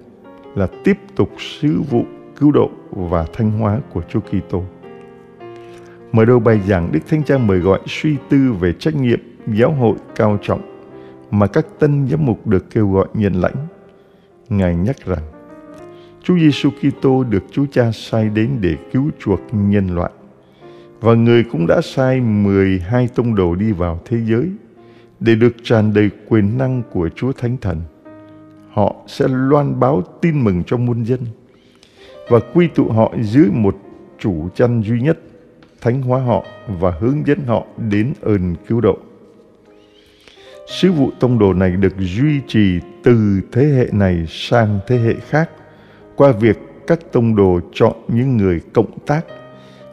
là tiếp tục sứ vụ cứu độ và thánh hóa của Chúa Kitô. Mở đầu bài giảng, Đức Thánh Cha mời gọi suy tư về trách nhiệm giáo hội cao trọng mà các tân giám mục được kêu gọi nhận lãnh. Ngài nhắc rằng Chúa Giêsu Kitô được Chúa Cha sai đến để cứu chuộc nhân loại, và Người cũng đã sai 12 tông đồ đi vào thế giới để được tràn đầy quyền năng của Chúa Thánh Thần. Họ sẽ loan báo tin mừng cho muôn dân và quy tụ họ dưới một chủ chăn duy nhất, thánh hóa họ và hướng dẫn họ đến ơn cứu độ. Sứ vụ tông đồ này được duy trì từ thế hệ này sang thế hệ khác qua việc các tông đồ chọn những người cộng tác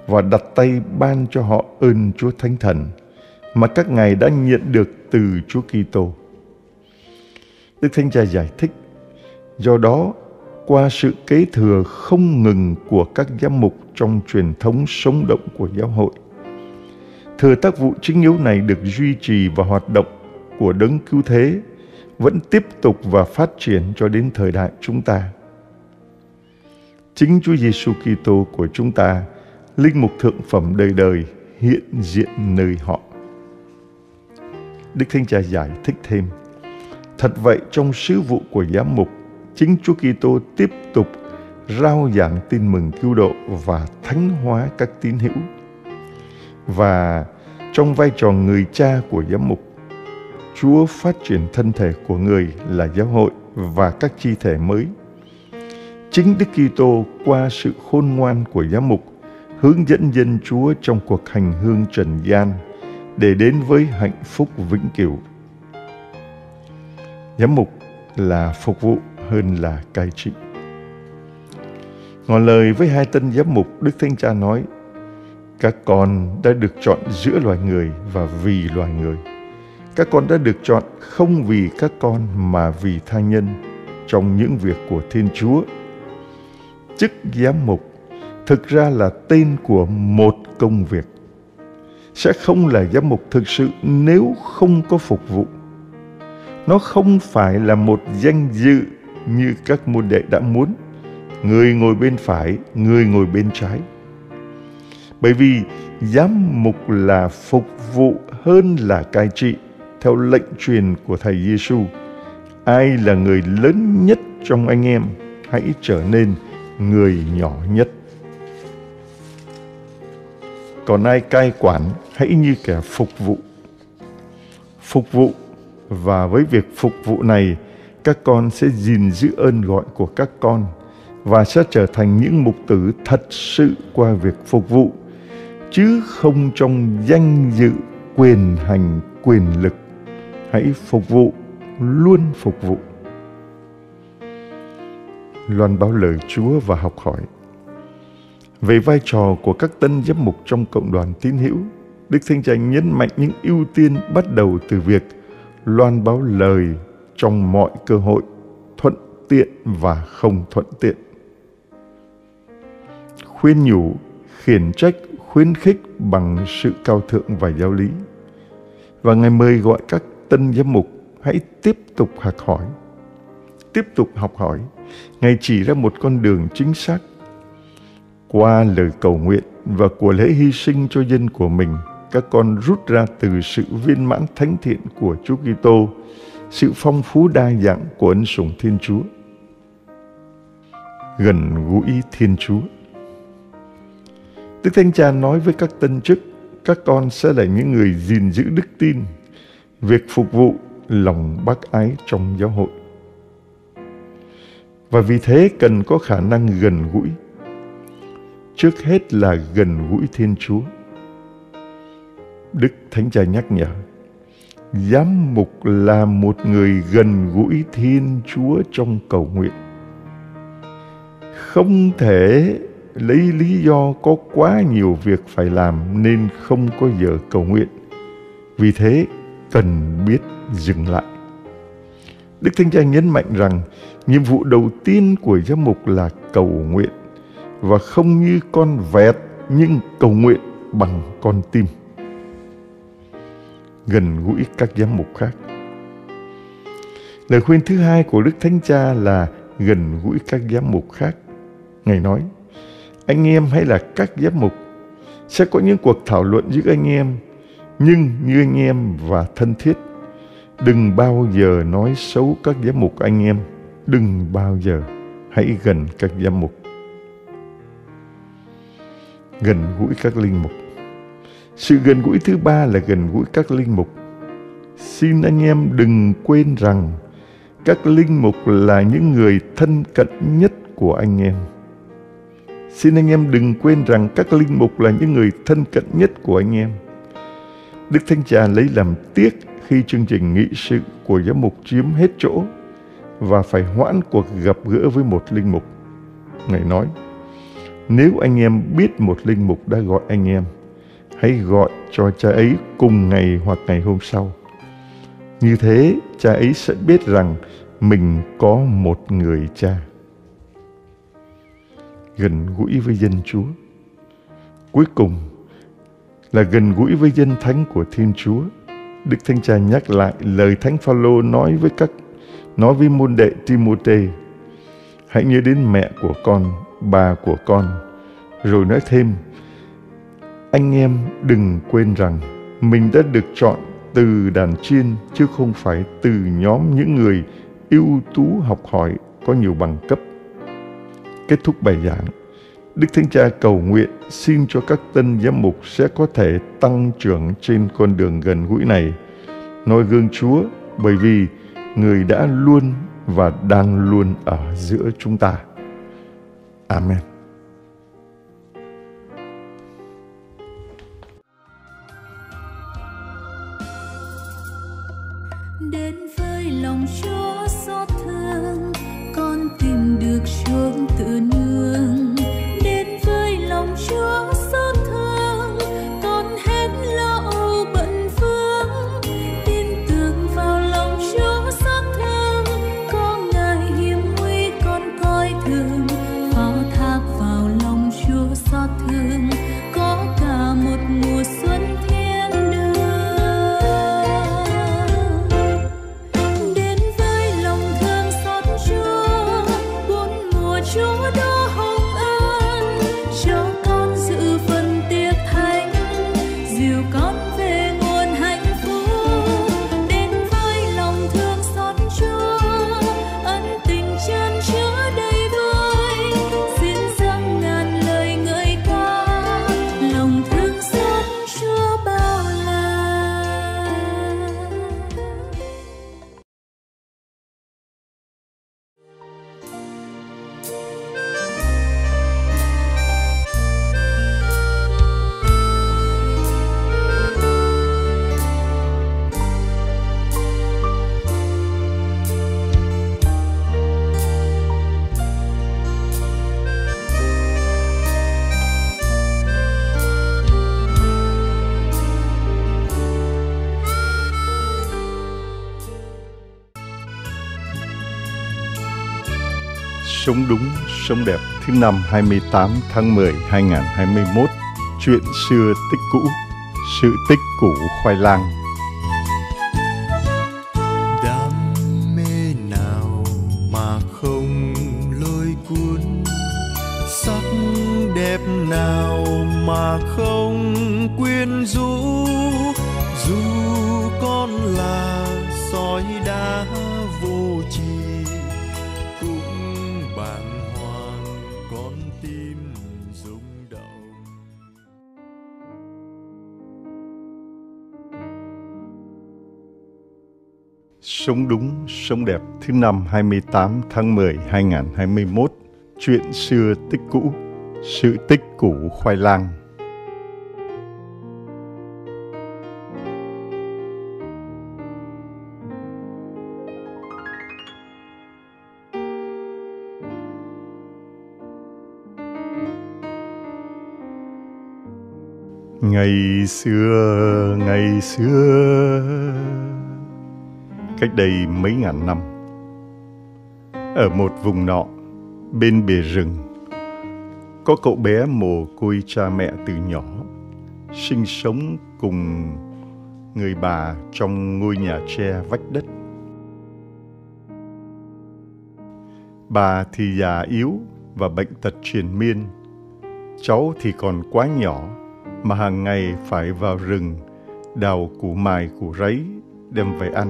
và đặt tay ban cho họ ơn Chúa Thánh Thần mà các ngài đã nhận được từ Chúa Kitô. Đức Thánh Cha giải thích, do đó, qua sự kế thừa không ngừng của các giám mục trong truyền thống sống động của giáo hội, thừa tác vụ chính yếu này được duy trì và hoạt động của đấng cứu thế vẫn tiếp tục và phát triển cho đến thời đại chúng ta. Chính Chúa Giêsu Kitô của chúng ta, linh mục thượng phẩm đời đời, hiện diện nơi họ. Đức Thánh Cha giải thích thêm, thật vậy, trong sứ vụ của giám mục, chính Chúa Kitô tiếp tục rao giảng tin mừng cứu độ và thánh hóa các tín hữu. Và trong vai trò người cha của giám mục, Chúa phát triển thân thể của Người là giáo hội và các chi thể mới. Chính Đức Kitô qua sự khôn ngoan của giám mục hướng dẫn dân Chúa trong cuộc hành hương trần gian để đến với hạnh phúc vĩnh cửu. Giám mục là phục vụ hơn là cai trị. Ngỏ lời với hai tân giám mục, Đức Thánh Cha nói, các con đã được chọn giữa loài người và vì loài người. Các con đã được chọn không vì các con mà vì tha nhân trong những việc của Thiên Chúa. Chức giám mục thực ra là tên của một công việc. Sẽ không là giám mục thực sự nếu không có phục vụ. Nó không phải là một danh dự như các môn đệ đã muốn, người ngồi bên phải, người ngồi bên trái. Bởi vì giám mục là phục vụ hơn là cai trị, theo lệnh truyền của Thầy Giêsu. Ai là người lớn nhất trong anh em, hãy trở nên người nhỏ nhất. Còn ai cai quản, hãy như kẻ phục vụ. Phục vụ, và với việc phục vụ này, các con sẽ gìn giữ ơn gọi của các con và sẽ trở thành những mục tử thật sự qua việc phục vụ, chứ không trong danh dự, quyền hành, quyền lực. Hãy phục vụ, luôn phục vụ. Loan báo lời Chúa và học hỏi. Về vai trò của các tân giám mục trong cộng đoàn tín hữu, Đức Thánh Cha nhấn mạnh những ưu tiên bắt đầu từ việc loan báo lời trong mọi cơ hội, thuận tiện và không thuận tiện. Khuyên nhủ, khiển trách, khuyến khích bằng sự cao thượng và giáo lý. Và Ngài mời gọi các tân giám mục hãy tiếp tục học hỏi. Ngài chỉ ra một con đường chính xác. Qua lời cầu nguyện và của lễ hy sinh cho dân của mình, các con rút ra từ sự viên mãn thánh thiện của Chúa Kitô, sự phong phú đa dạng của ân sủng Thiên Chúa. Gần gũi Thiên Chúa. Đức Thánh Cha nói với các tân chức, các con sẽ là những người gìn giữ đức tin, việc phục vụ, lòng bác ái trong giáo hội. và vì thế cần có khả năng gần gũi. Trước hết là gần gũi Thiên Chúa. Đức Thánh Cha nhắc nhở, giám mục là một người gần gũi Thiên Chúa trong cầu nguyện. Không thể lấy lý do có quá nhiều việc phải làm nên không có giờ cầu nguyện. Vì thế, cần biết dừng lại. Đức Thánh Cha nhấn mạnh rằng, nhiệm vụ đầu tiên của giám mục là cầu nguyện, và không như con vẹt, nhưng cầu nguyện bằng con tim. Gần gũi các giám mục khác. Lời khuyên thứ hai của Đức Thánh Cha là gần gũi các giám mục khác. Ngài nói, anh em hay là các giám mục sẽ có những cuộc thảo luận giữa anh em, nhưng như anh em và thân thiết. Đừng bao giờ nói xấu các giám mục anh em. Đừng bao giờ. Hãy gần các giám mục. Gần gũi các linh mục. Sự gần gũi thứ ba là gần gũi các linh mục. Xin anh em đừng quên rằng các linh mục là những người thân cận nhất của anh em. Xin anh em đừng quên rằng các linh mục là những người thân cận nhất của anh em. Đức Thánh Cha lấy làm tiếc khi chương trình nghị sự của giám mục chiếm hết chỗ và phải hoãn cuộc gặp gỡ với một linh mục. Ngài nói, nếu anh em biết một linh mục đã gọi anh em, hãy gọi cho cha ấy cùng ngày hoặc ngày hôm sau. Như thế, cha ấy sẽ biết rằng mình có một người cha. Gần gũi với dân Chúa. Cuối cùng là gần gũi với dân thánh của Thiên Chúa. Đức Thánh Cha nhắc lại lời Thánh Phaolô nói với môn đệ Timote: hãy nhớ đến mẹ của con, bà của con. Rồi nói thêm, anh em đừng quên rằng mình đã được chọn từ đàn chiên, chứ không phải từ nhóm những người ưu tú học hỏi có nhiều bằng cấp. Kết thúc bài giảng, Đức Thánh Cha cầu nguyện xin cho các tân giám mục sẽ có thể tăng trưởng trên con đường gần gũi này, noi gương Chúa, bởi vì Người đã luôn và đang luôn ở giữa chúng ta. Amen. Đến với lòng Chúa xót thương, con tìm được Chúa tựa nương. Đến với lòng Chúa xót thương, con hết lo âu bận vương. Tin tưởng vào lòng Chúa xót thương, có Ngài hiểm nguy con coi thường. Phó thác vào lòng Chúa xót thương, có cả một mùa xuân thiên. Sống đúng, sống đẹp thứ năm 28 tháng 10, 2021. Chuyện xưa tích cũ, sự tích cũ khoai lang. Đam mê nào mà không lôi cuốn, sắc đẹp nào mà không quyến rũ, dù con là sỏi đá vô tri. Sống đúng, sống đẹp thứ năm 28 tháng 10, 2021. Chuyện xưa tích cũ, sự tích cũ khoai lang. Ngày xưa, cách đây mấy ngàn năm, ở một vùng nọ, bên bìa rừng, có cậu bé mồ côi cha mẹ từ nhỏ, sinh sống cùng người bà trong ngôi nhà tre vách đất. Bà thì già yếu và bệnh tật triền miên, cháu thì còn quá nhỏ, mà hàng ngày phải vào rừng đào củ mài củ ráy đem về ăn,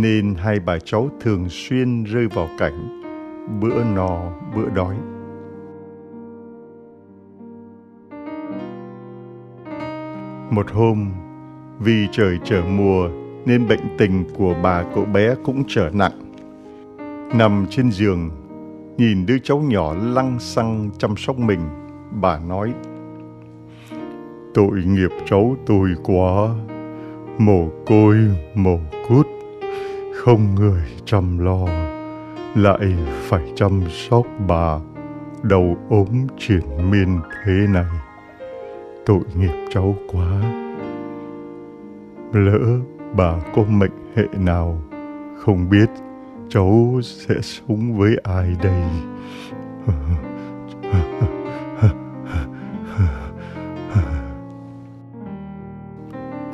nên hai bà cháu thường xuyên rơi vào cảnh bữa no bữa đói. Một hôm, vì trời trở mùa nên bệnh tình của bà cậu bé cũng trở nặng. Nằm trên giường nhìn đứa cháu nhỏ lăng xăng chăm sóc mình, bà nói: "Tội nghiệp cháu tôi quá, mồ côi mồ cút, không người chăm lo, lại phải chăm sóc bà, đầu ốm triền miên thế này. Tội nghiệp cháu quá, lỡ bà có mệnh hệ nào, không biết cháu sẽ sống với ai đây."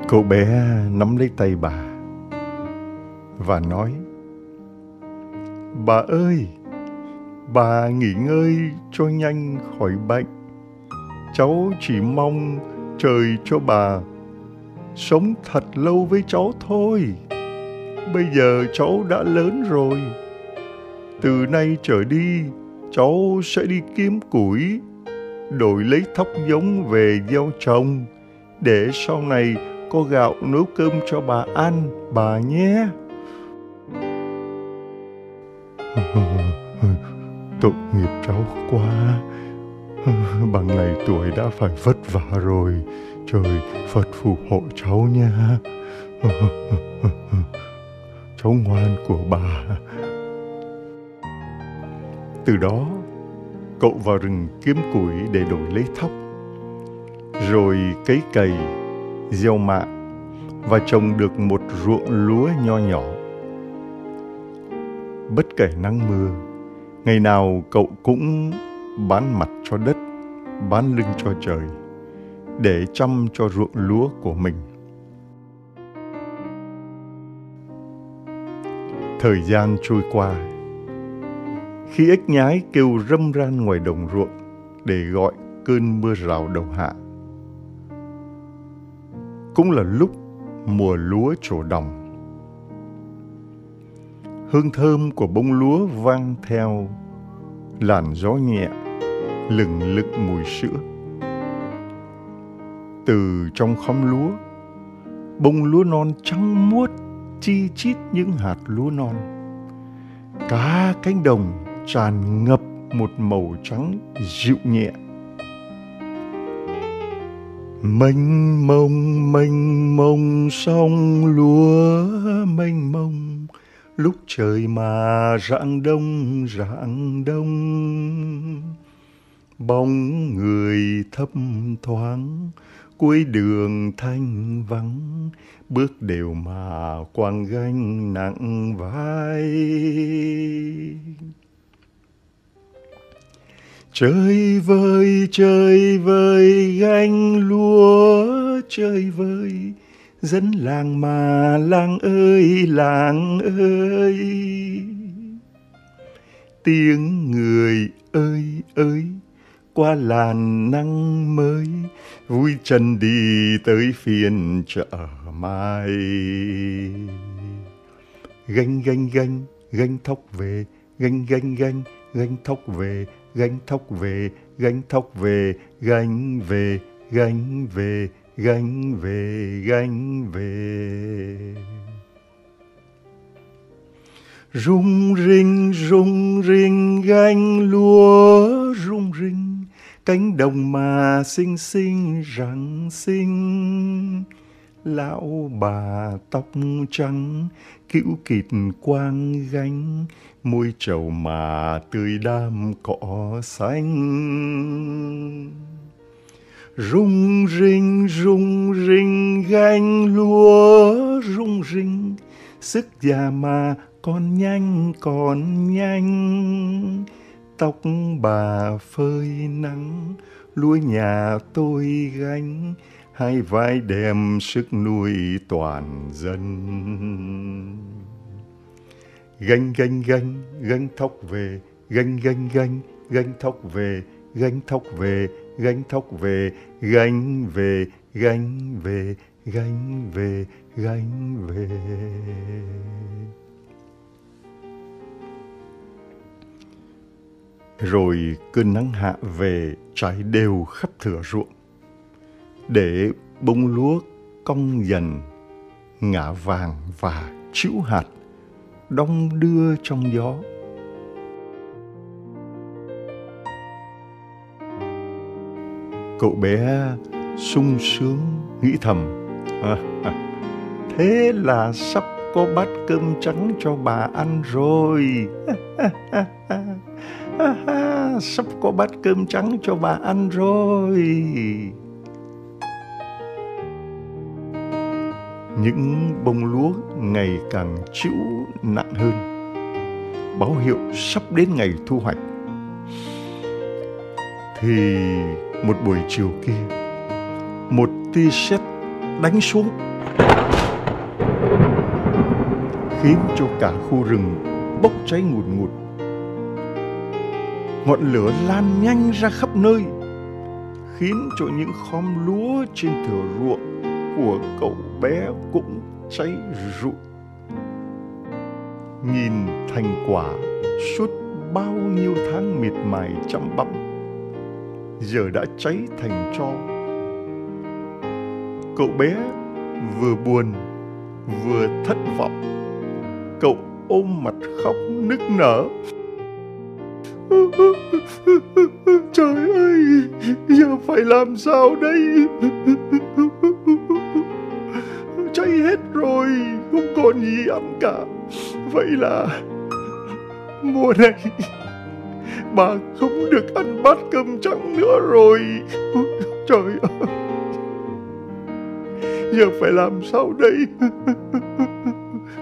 Cậu bé nắm lấy tay bà và nói: "Bà ơi, bà nghỉ ngơi cho nhanh khỏi bệnh. Cháu chỉ mong trời cho bà sống thật lâu với cháu thôi. Bây giờ cháu đã lớn rồi. Từ nay trở đi, cháu sẽ đi kiếm củi, đổi lấy thóc giống về gieo trồng, để sau này có gạo nấu cơm cho bà ăn, bà nhé." "Tội nghiệp cháu quá, bằng này tuổi đã phải vất vả rồi, trời Phật phù hộ cháu nha. Cháu ngoan của bà." Từ đó, cậu vào rừng kiếm củi để đổi lấy thóc, rồi cấy cày, gieo mạ và trồng được một ruộng lúa nho nhỏ. Bất kể nắng mưa, ngày nào cậu cũng bán mặt cho đất, bán lưng cho trời để chăm cho ruộng lúa của mình. Thời gian trôi qua, khi ếch nhái kêu râm ran ngoài đồng ruộng để gọi cơn mưa rào đầu hạ, cũng là lúc mùa lúa trổ đồng. Hương thơm của bông lúa vang theo làn gió nhẹ, lừng lững mùi sữa. Từ trong khóm lúa, bông lúa non trắng muốt chi chít những hạt lúa non. Cả cánh đồng tràn ngập một màu trắng dịu nhẹ. Mênh mông sông lúa mênh mông, lúc trời mà rạng đông, bóng người thấp thoáng, cuối đường thanh vắng, bước đều mà quàng gánh nặng vai. Chơi vơi gánh lúa, chơi vơi dân làng mà làng ơi. Tiếng người ơi qua làn nắng mới, vui chân đi tới phiên chợ mai. Gánh thóc về, gánh thóc về, gánh thóc về, gánh thóc về, gánh về, gánh về, gánh về, gánh về. rung rinh gánh lúa rung rinh, cánh đồng mà xinh xinh rằng xinh. Lão bà tóc trắng, cữu kịt quang gánh, môi trầu mà tươi đam cỏ xanh. Rung rinh gánh lúa rung rinh, sức già mà còn nhanh, tóc bà phơi nắng, lúa nhà tôi gánh, hai vai đem sức nuôi toàn dân. Gánh thóc về, gánh thóc về, gánh thóc về, gánh thóc về, gánh về, gánh về, gánh về, gánh về. Rồi cơn nắng hạ về trải đều khắp thửa ruộng, để bông lúa cong dần, ngả vàng và trĩu hạt, đong đưa trong gió. Cậu bé sung sướng nghĩ thầm, thế là sắp có bát cơm trắng cho bà ăn rồi. Sắp có bát cơm trắng cho bà ăn rồi. Những bông lúa ngày càng trĩu nặng hơn, báo hiệu sắp đến ngày thu hoạch. Thì một buổi chiều kia, một tia sét đánh xuống, khiến cho cả khu rừng bốc cháy ngùn ngụt. Ngọn lửa lan nhanh ra khắp nơi, khiến cho những khóm lúa trên thửa ruộng của cậu bé cũng cháy rụi. Nhìn thành quả suốt bao nhiêu tháng miệt mài chăm bẵm giờ đã cháy thành tro. Cậu bé vừa buồn vừa thất vọng. Cậu ôm mặt khóc nức nở. Trời ơi, giờ phải làm sao đây? Cháy hết rồi, không còn gì ăn cả. Vậy là mùa này bà không được ăn bát cơm trắng nữa rồi. Trời ơi, giờ phải làm sao đây?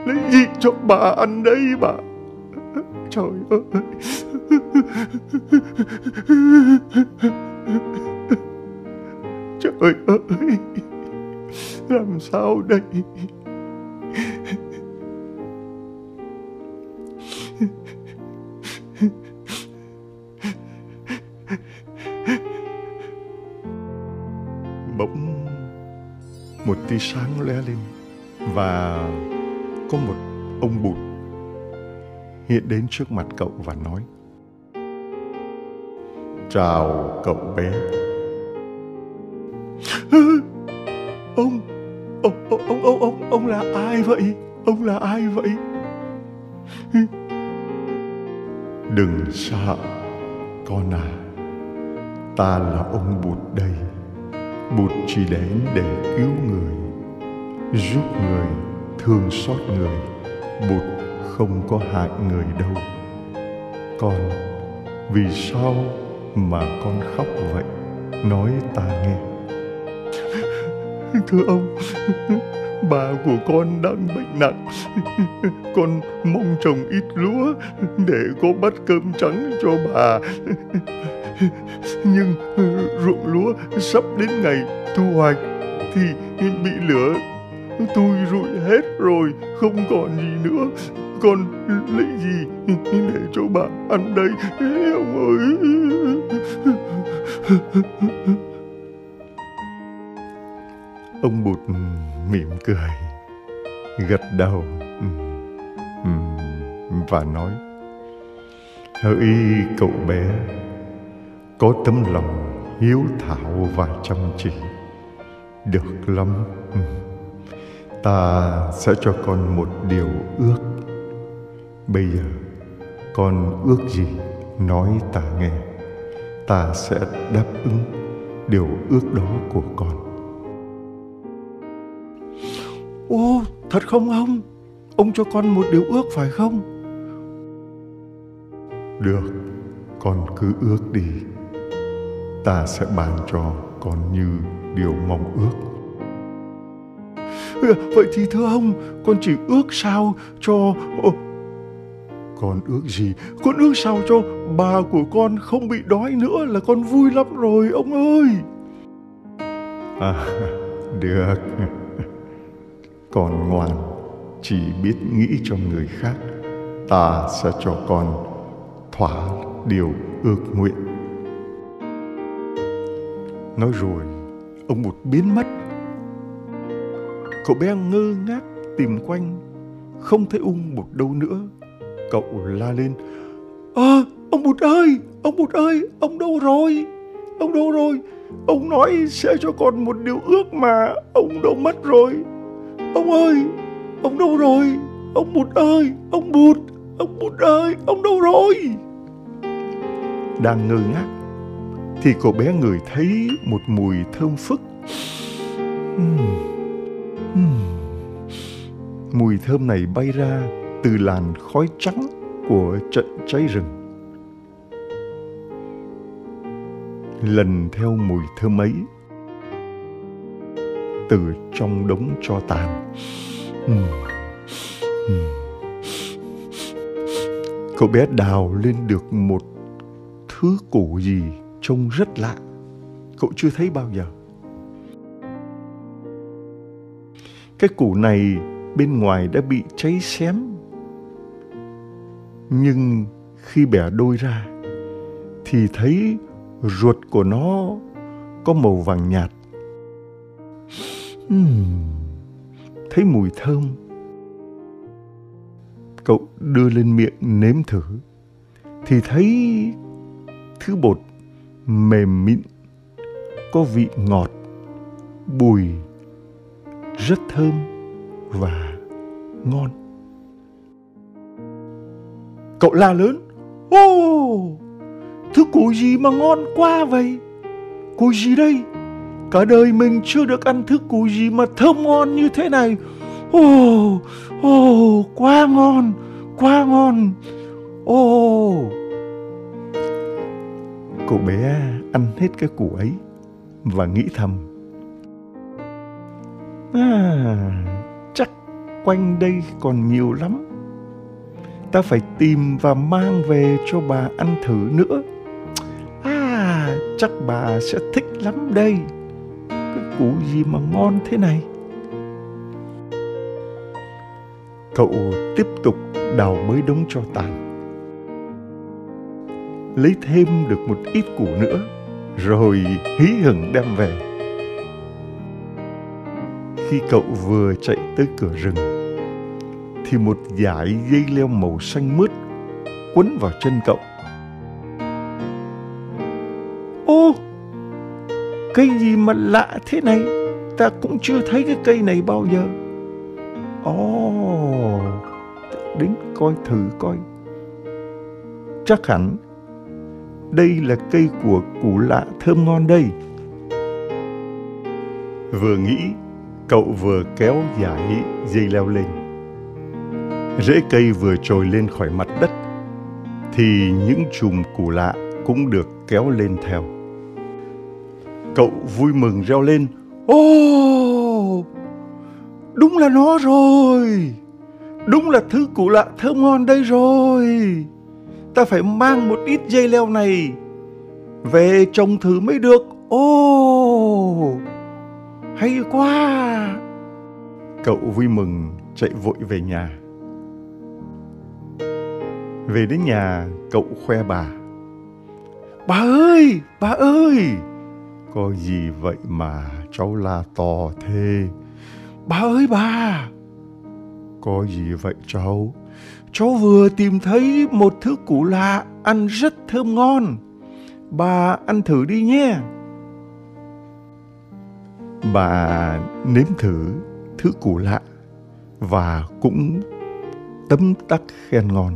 Lấy gì cho bà ăn đây bà? Trời ơi. Trời ơi, làm sao đây? Bỗng một tia sáng lóe lên và có một ông bụt hiện đến trước mặt cậu và nói: "Chào cậu bé." Ông là ai vậy? Ông là ai vậy? Đừng sợ con à, ta là ông Bụt đây. Bụt chỉ đến để cứu người, giúp người, thương xót người. Bụt không có hại người đâu. Con, vì sao mà con khóc vậy? Nói ta nghe. Thưa ông, bà của con đang bệnh nặng. Con mong trồng ít lúa để có bát cơm trắng cho bà. Nhưng ruộng lúa sắp đến ngày thu hoạch thì bị lửa tui rụi hết rồi, không còn gì nữa. Con lấy gì để cho bà ăn đây ông ơi? Ông Bụt mỉm cười, gật đầu và nói: "Hỡi cậu bé, có tấm lòng hiếu thảo và chăm chỉ, được lắm. Ta sẽ cho con một điều ước. Bây giờ con ước gì nói ta nghe, ta sẽ đáp ứng điều ước đó của con. Ô, thật không ông? Ông cho con một điều ước phải không? Được, con cứ ước đi, ta sẽ ban cho con như điều mong ước. Vậy thì thưa ông, con chỉ ước sao cho... Con ước gì? Con ước sao cho bà của con không bị đói nữa là con vui lắm rồi ông ơi. À, được. Con ngoan, chỉ biết nghĩ cho người khác, ta sẽ cho con thỏa điều ước nguyện. Nói rồi, ông Một biến mất. Cậu bé ngơ ngác tìm quanh, không thấy ông Một đâu nữa. Cậu la lên: Ông Một ơi, ông Một ơi, ông đâu rồi? Ông đâu rồi? Ông nói sẽ cho con một điều ước mà ông đâu mất rồi. Ông ơi, ông đâu rồi? Ông Một ơi, ông Một ơi, ông đâu rồi? Đang ngơ ngác thì cậu bé ngửi thấy một mùi thơm phức. Mùi thơm này bay ra từ làn khói trắng của trận cháy rừng. Lần theo mùi thơm ấy, từ trong đống tro tàn, cậu bé đào lên được một thứ củ gì trông rất lạ, cậu chưa thấy bao giờ. Cái củ này bên ngoài đã bị cháy xém, nhưng khi bẻ đôi ra thì thấy ruột của nó có màu vàng nhạt. Thấy mùi thơm, cậu đưa lên miệng nếm thử thì thấy thứ bột mềm mịn, có vị ngọt, bùi rất thơm và ngon. Cậu la lớn: Ô, thứ củ gì mà ngon quá vậy? Củ gì đây? Cả đời mình chưa được ăn thứ củ gì mà thơm ngon như thế này. Ô, quá ngon, quá ngon. Ô. Cậu bé ăn hết cái củ ấy và nghĩ thầm: chắc quanh đây còn nhiều lắm, ta phải tìm và mang về cho bà ăn thử nữa. Chắc bà sẽ thích lắm đây, cái củ gì mà ngon thế này. Cậu tiếp tục đào bới đống tro tàn, lấy thêm được một ít củ nữa, rồi hí hửng đem về. Khi cậu vừa chạy tới cửa rừng thì một dải dây leo màu xanh mướt quấn vào chân cậu. Ô, cây gì mà lạ thế này, ta cũng chưa thấy cái cây này bao giờ. Đến coi thử coi, chắc hẳn đây là cây của củ lạ thơm ngon đây. Vừa nghĩ, cậu vừa kéo dải dây leo lên. Rễ cây vừa trồi lên khỏi mặt đất thì những chùm củ lạ cũng được kéo lên theo. Cậu vui mừng reo lên: Ô, đúng là nó rồi, đúng là thứ củ lạ thơm ngon đây rồi. Ta phải mang một ít dây leo này về trồng thử mới được. Ô, hay quá. Cậu vui mừng chạy vội về nhà. Về đến nhà, cậu khoe bà: Bà ơi, bà ơi, có gì vậy mà cháu la to thế? Bà ơi bà, có gì vậy cháu? Cháu vừa tìm thấy một thứ củ lạ ăn rất thơm ngon, bà ăn thử đi nhé. Bà nếm thử thứ củ lạ và cũng tấm tắc khen ngon.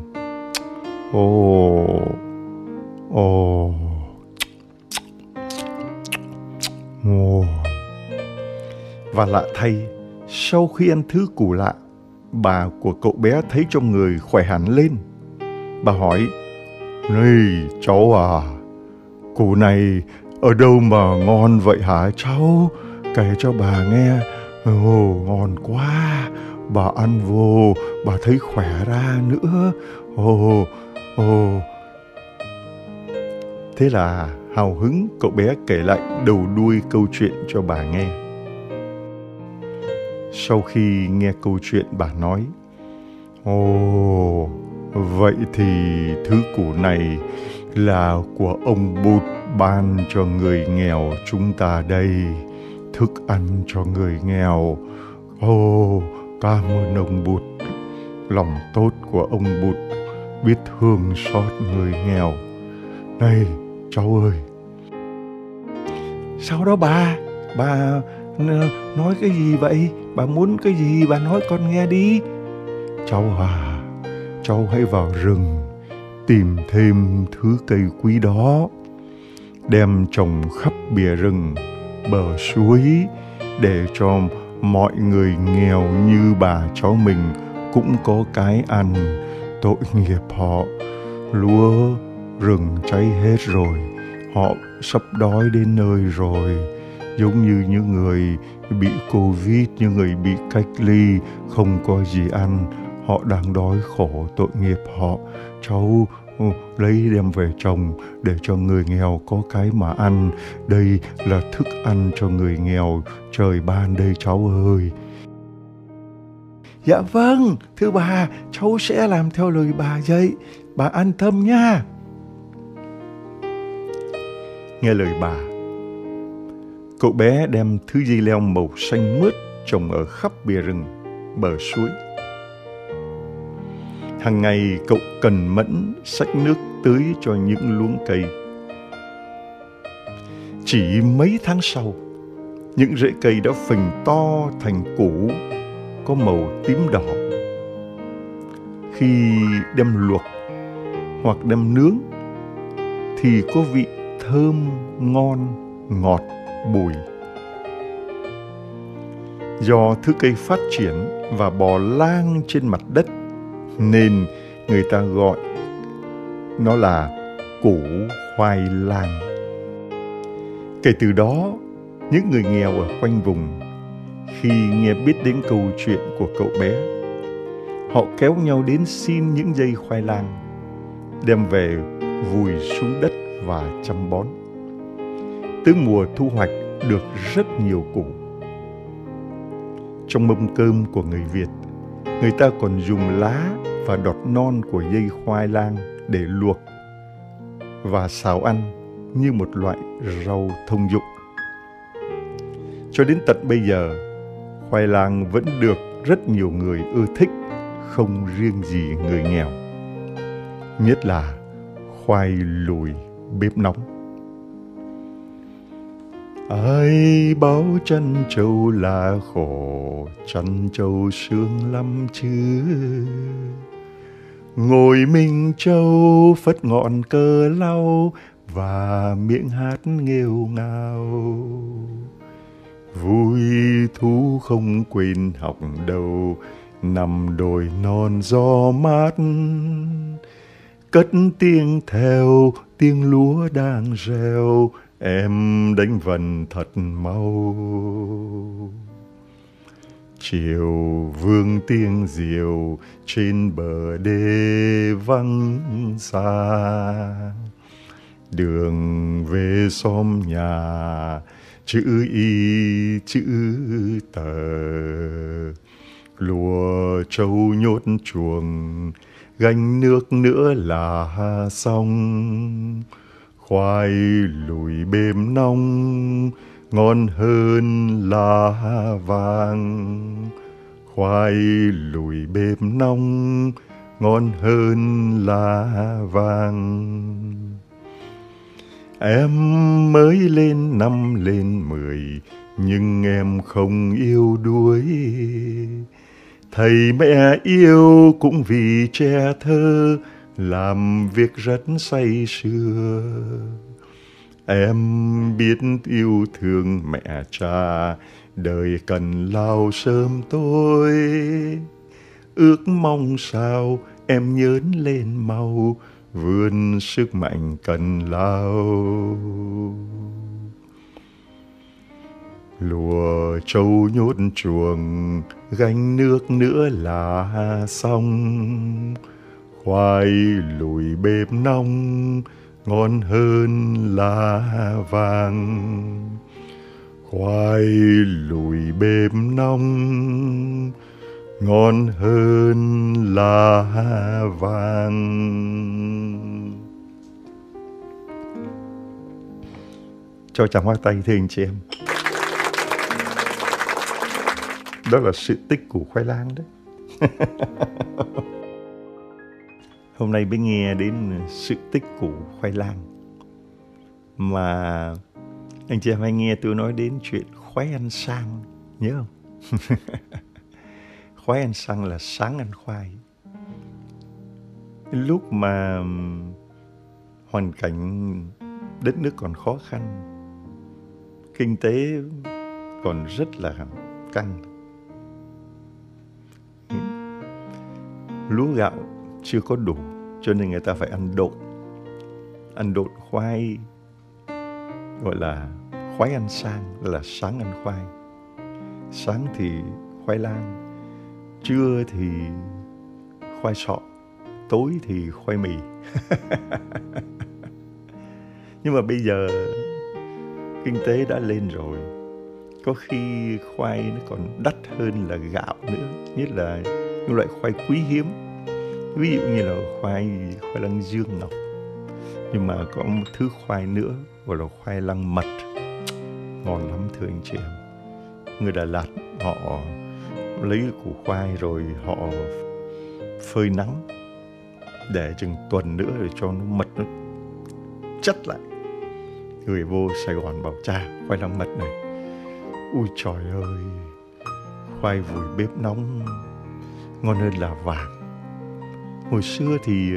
Và lạ thay, sau khi ăn thứ củ lạ, bà của cậu bé thấy trong người khỏe hẳn lên. Bà hỏi: "Này cháu à, củ này ở đâu mà ngon vậy hả cháu? Kể cho bà nghe." "Ồ, ngon quá, bà ăn vô, bà thấy khỏe ra nữa. Thế là hào hứng, cậu bé kể lại đầu đuôi câu chuyện cho bà nghe. Sau khi nghe câu chuyện, bà nói: "Ồ, vậy thì thứ củ này là của ông Bụt ban cho người nghèo chúng ta đây, thức ăn cho người nghèo. Ồ, cảm ơn ông Bụt, lòng tốt của ông Bụt, biết thương xót người nghèo. Này, cháu ơi." Sau đó bà nói cái gì vậy? Bà muốn cái gì? Bà nói con nghe đi. "Cháu à, cháu hãy vào rừng tìm thêm thứ cây quý đó, đem trồng khắp bìa rừng, bờ suối, để cho mọi người nghèo như bà cháu mình cũng có cái ăn. Tội nghiệp họ, lúa rừng cháy hết rồi, họ sắp đói đến nơi rồi, giống như những người bị Covid, những người bị cách ly, không có gì ăn, họ đang đói khổ, tội nghiệp họ. Cháu lấy đem về trồng để cho người nghèo có cái mà ăn. Đây là thức ăn cho người nghèo trời ban đây cháu ơi." "Dạ vâng, thưa bà, cháu sẽ làm theo lời bà vậy. Bà an tâm nha." Nghe lời bà, cậu bé đem thứ dây leo màu xanh mướt trồng ở khắp bìa rừng, bờ suối. Hàng ngày cậu cần mẫn xách nước tưới cho những luống cây. Chỉ mấy tháng sau, những rễ cây đã phình to thành củ có màu tím đỏ. Khi đem luộc hoặc đem nướng thì có vị thơm ngon ngọt bùi. Do thứ cây phát triển và bò lang trên mặt đất nên người ta gọi nó là củ khoai lang. Kể từ đó, những người nghèo ở quanh vùng khi nghe biết đến câu chuyện của cậu bé, họ kéo nhau đến xin những dây khoai lang, đem về vùi xuống đất và chăm bón. Tới mùa thu hoạch được rất nhiều củ. Trong mâm cơm của người Việt, người ta còn dùng lá và đọt non của dây khoai lang để luộc và xào ăn như một loại rau thông dụng. Cho đến tận bây giờ, khoai lang vẫn được rất nhiều người ưa thích, không riêng gì người nghèo, nhất là khoai lùi bếp nóng. Ai bảo chăn trâu là khổ, chăn trâu sướng lắm chứ. Ngồi mình trâu phất ngọn cờ lau và miệng hát nghêu ngao. Vui thú không quên học đâu, nằm đồi non gió mát. Cất tiếng theo tiếng lúa đang reo, em đánh vần thật mau. Chiều vương tiếng diều trên bờ đê vắng xa. Đường về xóm nhà chữ y chữ tờ. Lùa trâu nhốt chuồng, gánh nước nữa là xong. Khoai lùi bêm nóng, ngon hơn lá vàng. Khoai lùi bêm nóng, ngon hơn lá vàng. Em mới lên năm lên 10, nhưng em không yêu đuối. Thầy mẹ yêu cũng vì trẻ thơ làm việc rất say sưa. Em biết yêu thương mẹ cha, đời cần lao sớm tôi. Ước mong sao em nhớn lên mau, vươn sức mạnh cần lao. Lùa trâu nhốt chuồng, gánh nước nữa là xong. Khoai lùi bếp nóng, ngon hơn lá vàng. Khoai lùi bếp nóng, ngon hơn lá vàng. Cho chàng hoa tay thưa anh chị em. Đó là sự tích của khoai lang đấy. Hôm nay mới nghe đến sự tích của khoai lang. Mà anh chị em hay nghe tôi nói đến chuyện khoái ăn sang, nhớ không? Khoái ăn sang là sáng ăn khoai. Lúc mà hoàn cảnh đất nước còn khó khăn, kinh tế còn rất là căng, lúa gạo chưa có đủ, cho nên người ta phải ăn độn. Ăn độn khoai, gọi là khoái ăn sang, là sáng ăn khoai. Sáng thì khoai lang, trưa thì khoai sọ, tối thì khoai mì. Nhưng mà bây giờ kinh tế đã lên rồi, có khi khoai nó còn đắt hơn là gạo nữa, nhất là những loại khoai quý hiếm, ví dụ như là khoai lang dương ngọc. Nhưng mà có một thứ khoai nữa gọi là khoai lang mật, ngon lắm thưa anh chị em. Người Đà Lạt họ lấy củ khoai rồi họ phơi nắng để chừng tuần nữa để cho nó mật nó chất lại, người vô Sài Gòn bảo cha khoai lang mật này, ui trời ơi, khoai vùi bếp nóng ngon hơn là vàng. Hồi xưa thì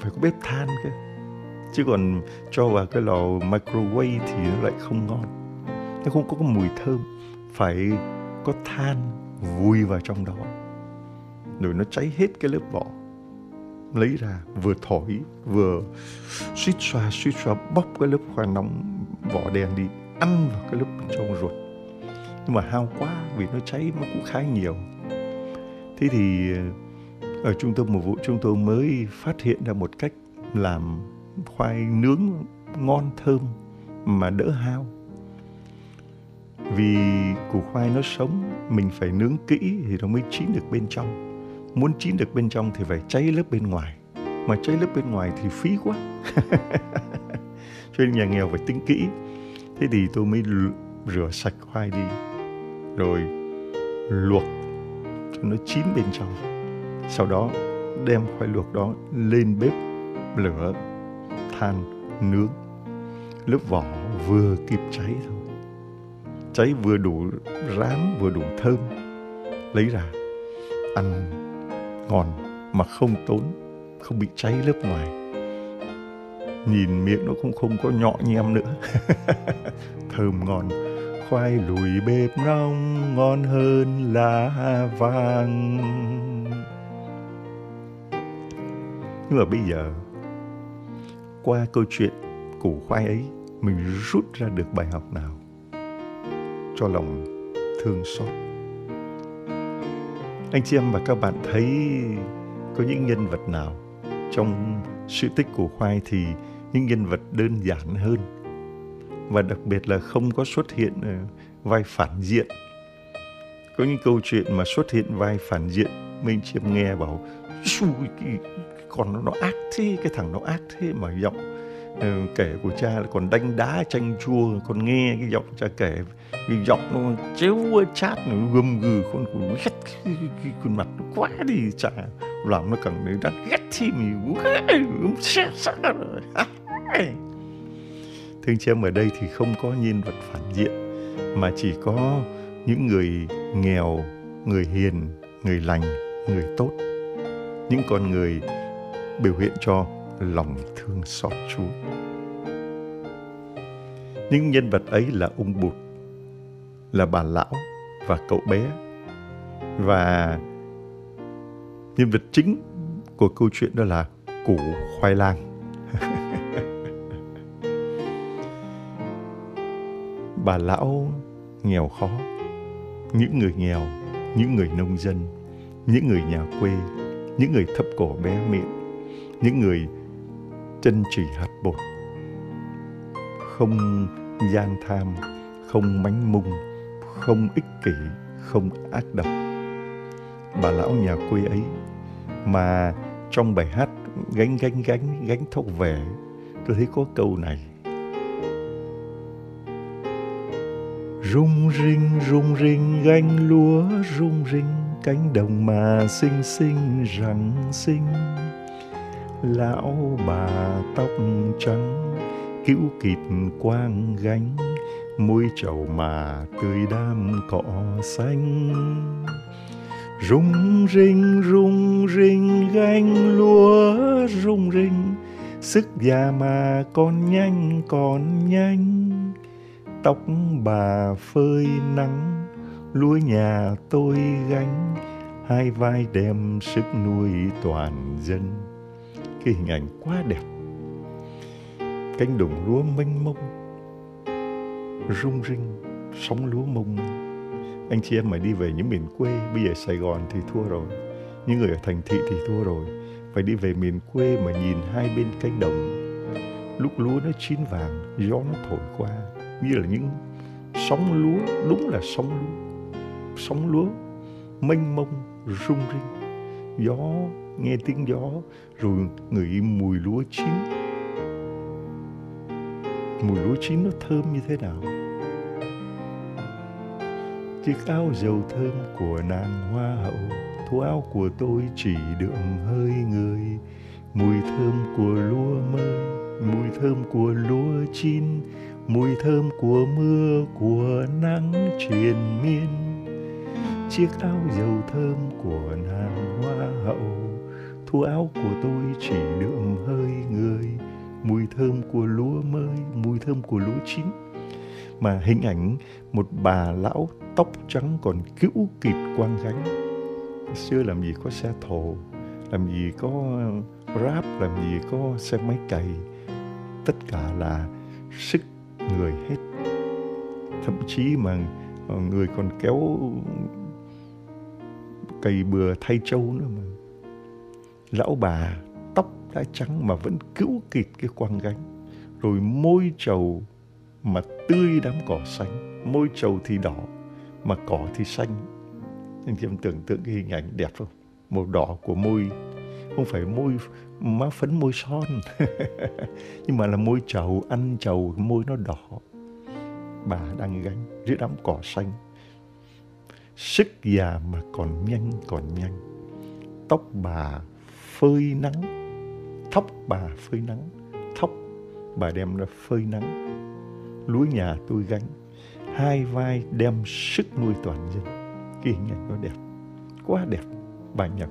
phải có bếp than cơ, chứ còn cho vào cái lò microwave thì nó lại không ngon, nó không có cái mùi thơm. Phải có than vùi vào trong đó, rồi nó cháy hết cái lớp vỏ, lấy ra vừa thổi vừa suýt xoa bóc cái lớp khoai nóng vỏ đen đi, ăn vào cái lớp bên trong ruột. Nhưng mà hao quá vì nó cháy nó cũng khá nhiều. Thế thì ở trung tâm mùa vụ chúng tôi mới phát hiện ra một cách làm khoai nướng ngon thơm mà đỡ hao. Vì củ khoai nó sống, mình phải nướng kỹ thì nó mới chín được bên trong. Muốn chín được bên trong thì phải cháy lớp bên ngoài, mà cháy lớp bên ngoài thì phí quá. Cho nên nhà nghèo phải tính kỹ. Thế thì tôi mới rửa sạch khoai đi, rồi luộc cho nó chín bên trong. Sau đó đem khoai luộc đó lên bếp lửa than nướng, lớp vỏ vừa kịp cháy thôi, cháy vừa đủ rám vừa đủ thơm, lấy ra ăn ngon mà không tốn, không bị cháy lớp ngoài, nhìn miệng nó cũng không có nhọ nhem nữa. Thơm ngon. Khoai lùi bếp nóng ngon hơn lá vàng. Nhưng mà bây giờ qua câu chuyện củ khoai ấy, mình rút ra được bài học nào cho lòng thương xót? Anh chị em và các bạn thấy có những nhân vật nào trong sự tích củ khoai thì những nhân vật đơn giản hơn, và đặc biệt là không có xuất hiện vai phản diện. Có những câu chuyện mà xuất hiện vai phản diện, mình chị em nghe bảo xui, còn nó ác thế, cái thằng nó ác thế. Mà giọng kể của cha là còn đánh đá chanh chua, còn nghe cái giọng cha kể, cái giọng nó chéo chát, nó gầm gừ, con cũng ghét cái khuôn mặt nó quá đi, cha làm nó càng đấy đang ghét thì mình cũng xé xác rồi. Thưa anh chị em, ở đây thì không có nhân vật phản diện, mà chỉ có những người nghèo, người hiền người lành, người tốt, những con người biểu hiện cho lòng thương xót Chúa. Những nhân vật ấy là ông Bụt, là bà lão và cậu bé. Và nhân vật chính của câu chuyện đó là củ khoai lang. Bà lão nghèo khó, những người nghèo, những người nông dân, những người nhà quê, những người thấp cổ bé miệng, những người chân chỉ hạt bột, không gian tham, không mánh mung, không ích kỷ, không ác độc. Bà lão nhà quê ấy mà trong bài hát Gánh gánh gánh gánh thóc về, tôi thấy có câu này: rung rinh gánh lúa, rung rinh cánh đồng mà xinh xinh rằng xinh. Lão bà tóc trắng cữu kịt quang gánh, môi trầu mà tươi đam cỏ xanh. Rung rinh gánh lúa, rung rinh sức già mà còn nhanh. Tóc bà phơi nắng, lúa nhà tôi gánh, hai vai đem sức nuôi toàn dân. Cái hình ảnh quá đẹp. Cánh đồng lúa mênh mông, rung rinh, sóng lúa mông. Anh chị em mà đi về những miền quê, bây giờ Sài Gòn thì thua rồi, những người ở thành thị thì thua rồi, phải đi về miền quê mà nhìn hai bên cánh đồng, lúc lúa nó chín vàng, gió nó thổi qua, như là những sóng lúa, đúng là sóng lúa mênh mông, rung rinh, gió, nghe tiếng gió, rồi ngửi mùi lúa chín. Mùi lúa chín nó thơm như thế nào? Chiếc áo dầu thơm của nàng hoa hậu, thố áo của tôi chỉ đượm hơi người. Mùi thơm của lúa mới, mùi thơm của lúa chín, mùi thơm của mưa, của nắng triền miên. Chiếc áo dầu thơm của nàng hoa hậu, thố áo của tôi chỉ đượm hơi người. Mùi thơm của lúa mới, mùi thơm của lúa chín. Mà hình ảnh một bà lão tóc trắng còn cữu kịt quang gánh. Xưa làm gì có xe thồ, làm gì có Grab, làm gì có xe máy cày, tất cả là sức người hết. Thậm chí mà người còn kéo cày bừa thay trâu nữa mà. Lão bà tóc đã trắng mà vẫn cữu kịt cái quang gánh, rồi môi trầu mà tươi đám cỏ xanh. Môi trầu thì đỏ mà cỏ thì xanh. Anh chị em tưởng tượng cái hình ảnh đẹp không? Màu đỏ của môi, không phải môi má phấn môi son nhưng mà là môi trầu, ăn trầu, môi nó đỏ. Bà đang gánh dưới đám cỏ xanh. Sức già mà còn nhanh. Tóc bà phơi nắng, thóc bà phơi nắng, thóc bà đem ra phơi nắng. Lúa nhà tôi gánh, hai vai đem sức nuôi toàn dân. Cái hình ảnh nó đẹp, quá đẹp. Bà nhà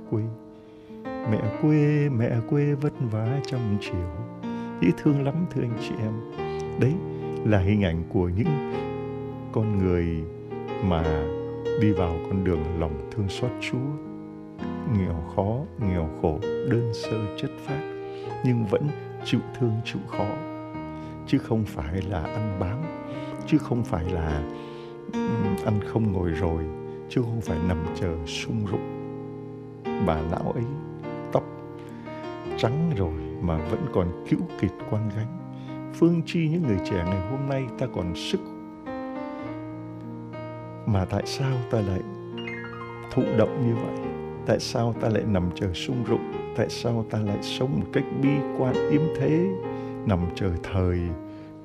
quê, mẹ quê vất vả trăm triệu, dễ thương lắm thưa anh chị em. Đấy là hình ảnh của những con người mà đi vào con đường lòng thương xót Chúa. Nghèo khó, nghèo khổ, đơn sơ chất phác, nhưng vẫn chịu thương chịu khó. Chứ không phải là ăn bám, chứ không phải là ăn không ngồi rồi, chứ không phải nằm chờ sung rụng. Bà lão ấy tóc trắng rồi mà vẫn còn cữu kịt quang gánh. Phương chi những người trẻ ngày hôm nay ta còn sức, mà tại sao ta lại thụ động như vậy? Tại sao ta lại nằm chờ sung rụng? Tại sao ta lại sống một cách bi quan yếm thế, nằm chờ thời,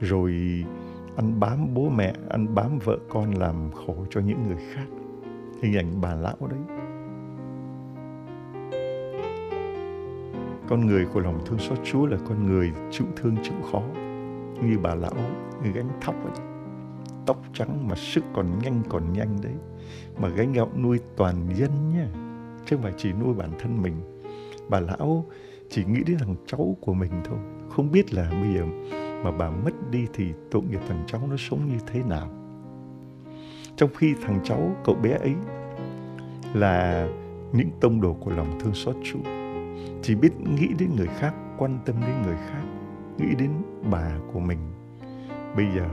rồi ăn bám bố mẹ, ăn bám vợ con, làm khổ cho những người khác? Hình ảnh bà lão đấy. Con người của lòng thương xót Chúa là con người chịu thương chịu khó, như bà lão gánh thóc ấy. Tóc trắng mà sức còn nhanh đấy, mà gánh gạo nuôi toàn dân nha. chứ không phải chỉ nuôi bản thân mình. Bà lão chỉ nghĩ đến thằng cháu của mình thôi, không biết là bây giờ mà bà mất đi thì tội nghiệp thằng cháu nó sống như thế nào. Trong khi thằng cháu, cậu bé ấy là những tông đồ của lòng thương xót Chúa, chỉ biết nghĩ đến người khác, quan tâm đến người khác, nghĩ đến bà của mình. Bây giờ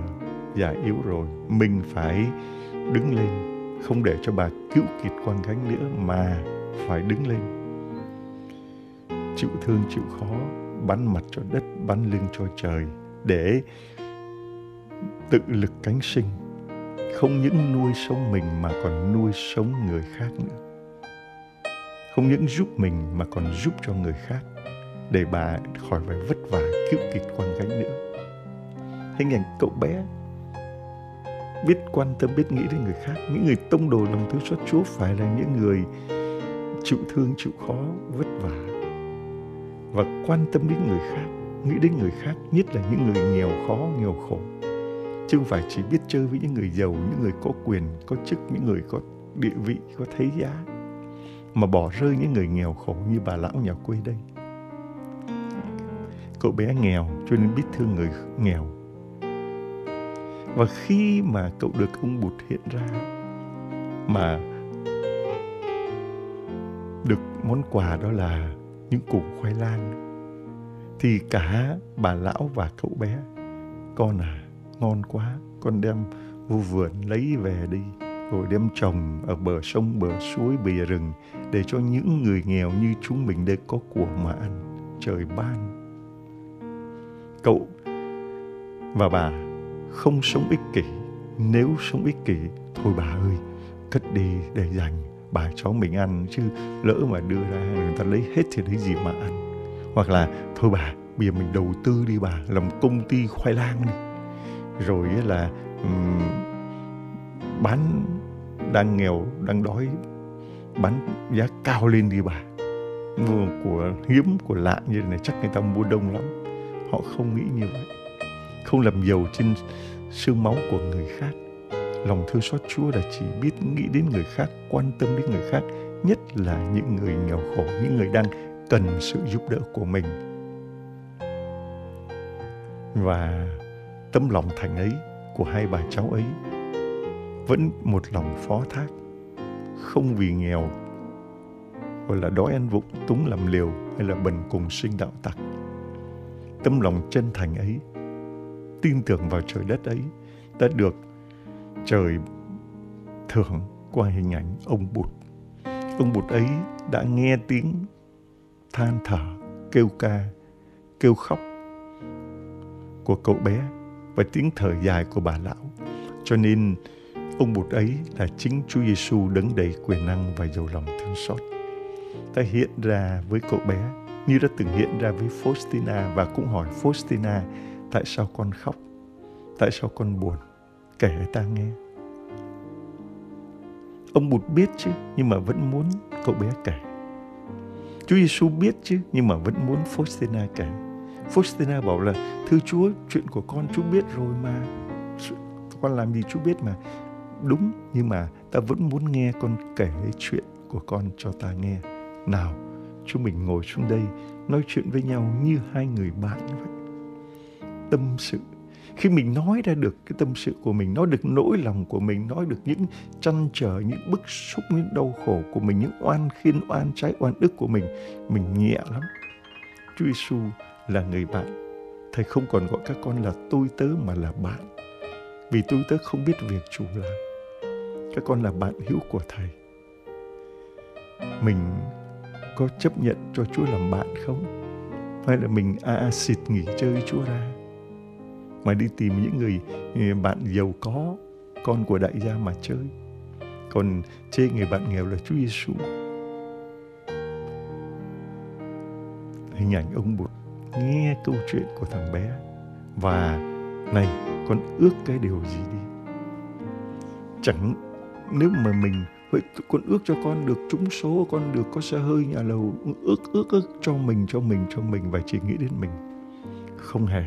già yếu rồi, mình phải đứng lên, không để cho bà cứu kiệt quan gánh nữa mà phải đứng lên. Chịu thương, chịu khó, bắn mặt cho đất, bắn lưng cho trời để tự lực cánh sinh, không những nuôi sống mình mà còn nuôi sống người khác nữa. Không những giúp mình mà còn giúp cho người khác, để bà khỏi phải vất vả cứu kiệt quan gánh nữa. Hình ảnh cậu bé biết quan tâm, biết nghĩ đến người khác. Những người tông đồ lòng thương xót Chúa phải là những người chịu thương, chịu khó, vất vả và quan tâm đến người khác, nghĩ đến người khác, nhất là những người nghèo khó, nghèo khổ, chứ không phải chỉ biết chơi với những người giàu, những người có quyền, có chức, những người có địa vị, có thế giá, mà bỏ rơi những người nghèo khổ như bà lão nhà quê đây. Cậu bé nghèo cho nên biết thương người nghèo. Và khi mà cậu được ông Bụt hiện ra, mà được món quà đó là những củ khoai lang, thì cả bà lão và cậu bé: "Con à, ngon quá, con đem vô vườn lấy về đi, rồi đem trồng ở bờ sông, bờ suối, bìa rừng, để cho những người nghèo như chúng mình đây có của mà ăn, trời ban." Cậu và bà không sống ích kỷ. Nếu sống ích kỷ, thôi bà ơi, cất đi để dành bà cháu mình ăn, chứ lỡ mà đưa ra người ta lấy hết thì lấy gì mà ăn. Hoặc là thôi bà, bây giờ mình đầu tư đi bà, làm công ty khoai lang đi, rồi là bán, đang nghèo, đang đói, bán giá cao lên đi bà, mua của hiếm, của lạ như thế này chắc người ta mua đông lắm. Họ không nghĩ như vậy, không làm giàu trên xương máu của người khác. Lòng thương xót Chúa là chỉ biết nghĩ đến người khác, quan tâm đến người khác, nhất là những người nghèo khổ, những người đang cần sự giúp đỡ của mình. Và tấm lòng thành ấy của hai bà cháu ấy vẫn một lòng phó thác, không vì nghèo gọi là đói ăn vụng, túng làm liều hay là bần cùng sinh đạo tặc. Tấm lòng chân thành ấy, tin tưởng vào trời đất ấy, đã được trời thưởng qua hình ảnh ông Bụt. Ông Bụt ấy đã nghe tiếng than thở, kêu ca, kêu khóc của cậu bé và tiếng thở dài của bà lão. Cho nên ông Bụt ấy là chính Chúa Giêsu đấng đầy quyền năng và giàu lòng thương xót, đã hiện ra với cậu bé như đã từng hiện ra với Faustina, và cũng hỏi Faustina: "Tại sao con khóc? Tại sao con buồn? Kể ta nghe." Ông Bụt biết chứ, nhưng mà vẫn muốn cậu bé kể. Chúa Giêsu biết chứ, nhưng mà vẫn muốn Faustina kể. Faustina bảo là: "Thưa Chúa, chuyện của con Chúa biết rồi mà, con làm gì Chúa biết mà." "Đúng, nhưng mà ta vẫn muốn nghe con kể chuyện của con cho ta nghe. Nào, chúng mình ngồi xuống đây nói chuyện với nhau như hai người bạn vậy." Tâm sự. Khi mình nói ra được cái tâm sự của mình, nói được nỗi lòng của mình, nói được những trăn trở, những bức xúc, những đau khổ của mình, những oan khiên, oan trái, oan ức của mình nhẹ lắm. Chúa Giêsu là người bạn. Thầy không còn gọi các con là tôi tớ mà là bạn, vì tôi tớ không biết việc chủ làm. Các con là bạn hữu của Thầy. Mình có chấp nhận cho Chúa làm bạn không? Hay là mình xịt nghỉ chơi Chúa ra mà đi tìm những người bạn giàu có, con của đại gia mà chơi, còn chê người bạn nghèo là Chúa Giêsu? Hình ảnh ông Bụt nghe câu chuyện của thằng bé và: "Này, con ước cái điều gì đi?" Chẳng nếu mà mình vậy, con ước cho con được trúng số, con được có xe hơi, nhà lầu, ước cho mình, và chỉ nghĩ đến mình. Không hề.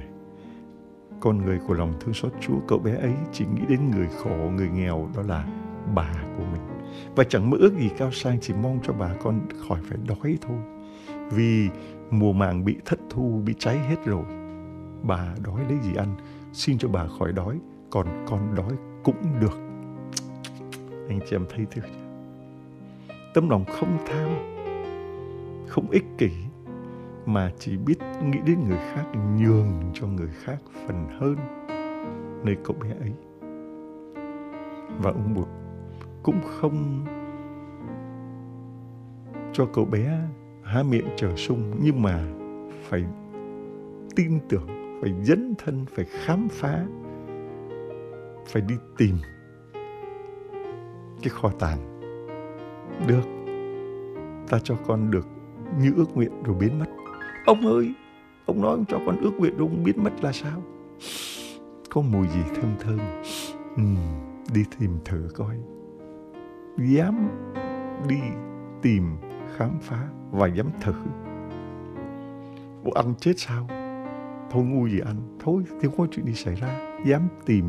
Con người của lòng thương xót Chúa, cậu bé ấy chỉ nghĩ đến người khổ, người nghèo, đó là bà của mình. Và chẳng mơ ước gì cao sang, chỉ mong cho bà con khỏi phải đói thôi. Vì mùa màng bị thất thu, bị cháy hết rồi. Bà đói lấy gì ăn, xin cho bà khỏi đói, còn con đói cũng được. Anh chị em thấy thế. Tấm lòng không tham, không ích kỷ, mà chỉ biết nghĩ đến người khác, nhường cho người khác phần hơn nơi cậu bé ấy. Và ông Bụt cũng không cho cậu bé há miệng chờ sung, nhưng mà phải tin tưởng, phải dấn thân, phải khám phá, phải đi tìm cái kho tàng. Được, ta cho con được như ước nguyện rồi biến mất. Ông ơi, ông nói ông cho con ước nguyện rồi ông biến mất là sao? Có mùi gì thơm thơm, đi tìm thử coi. Dám đi tìm, khám phá và dám thử. Ủa, ăn chết sao? Thôi ngu gì ăn, thôi thì không có chuyện gì xảy ra. Dám tìm,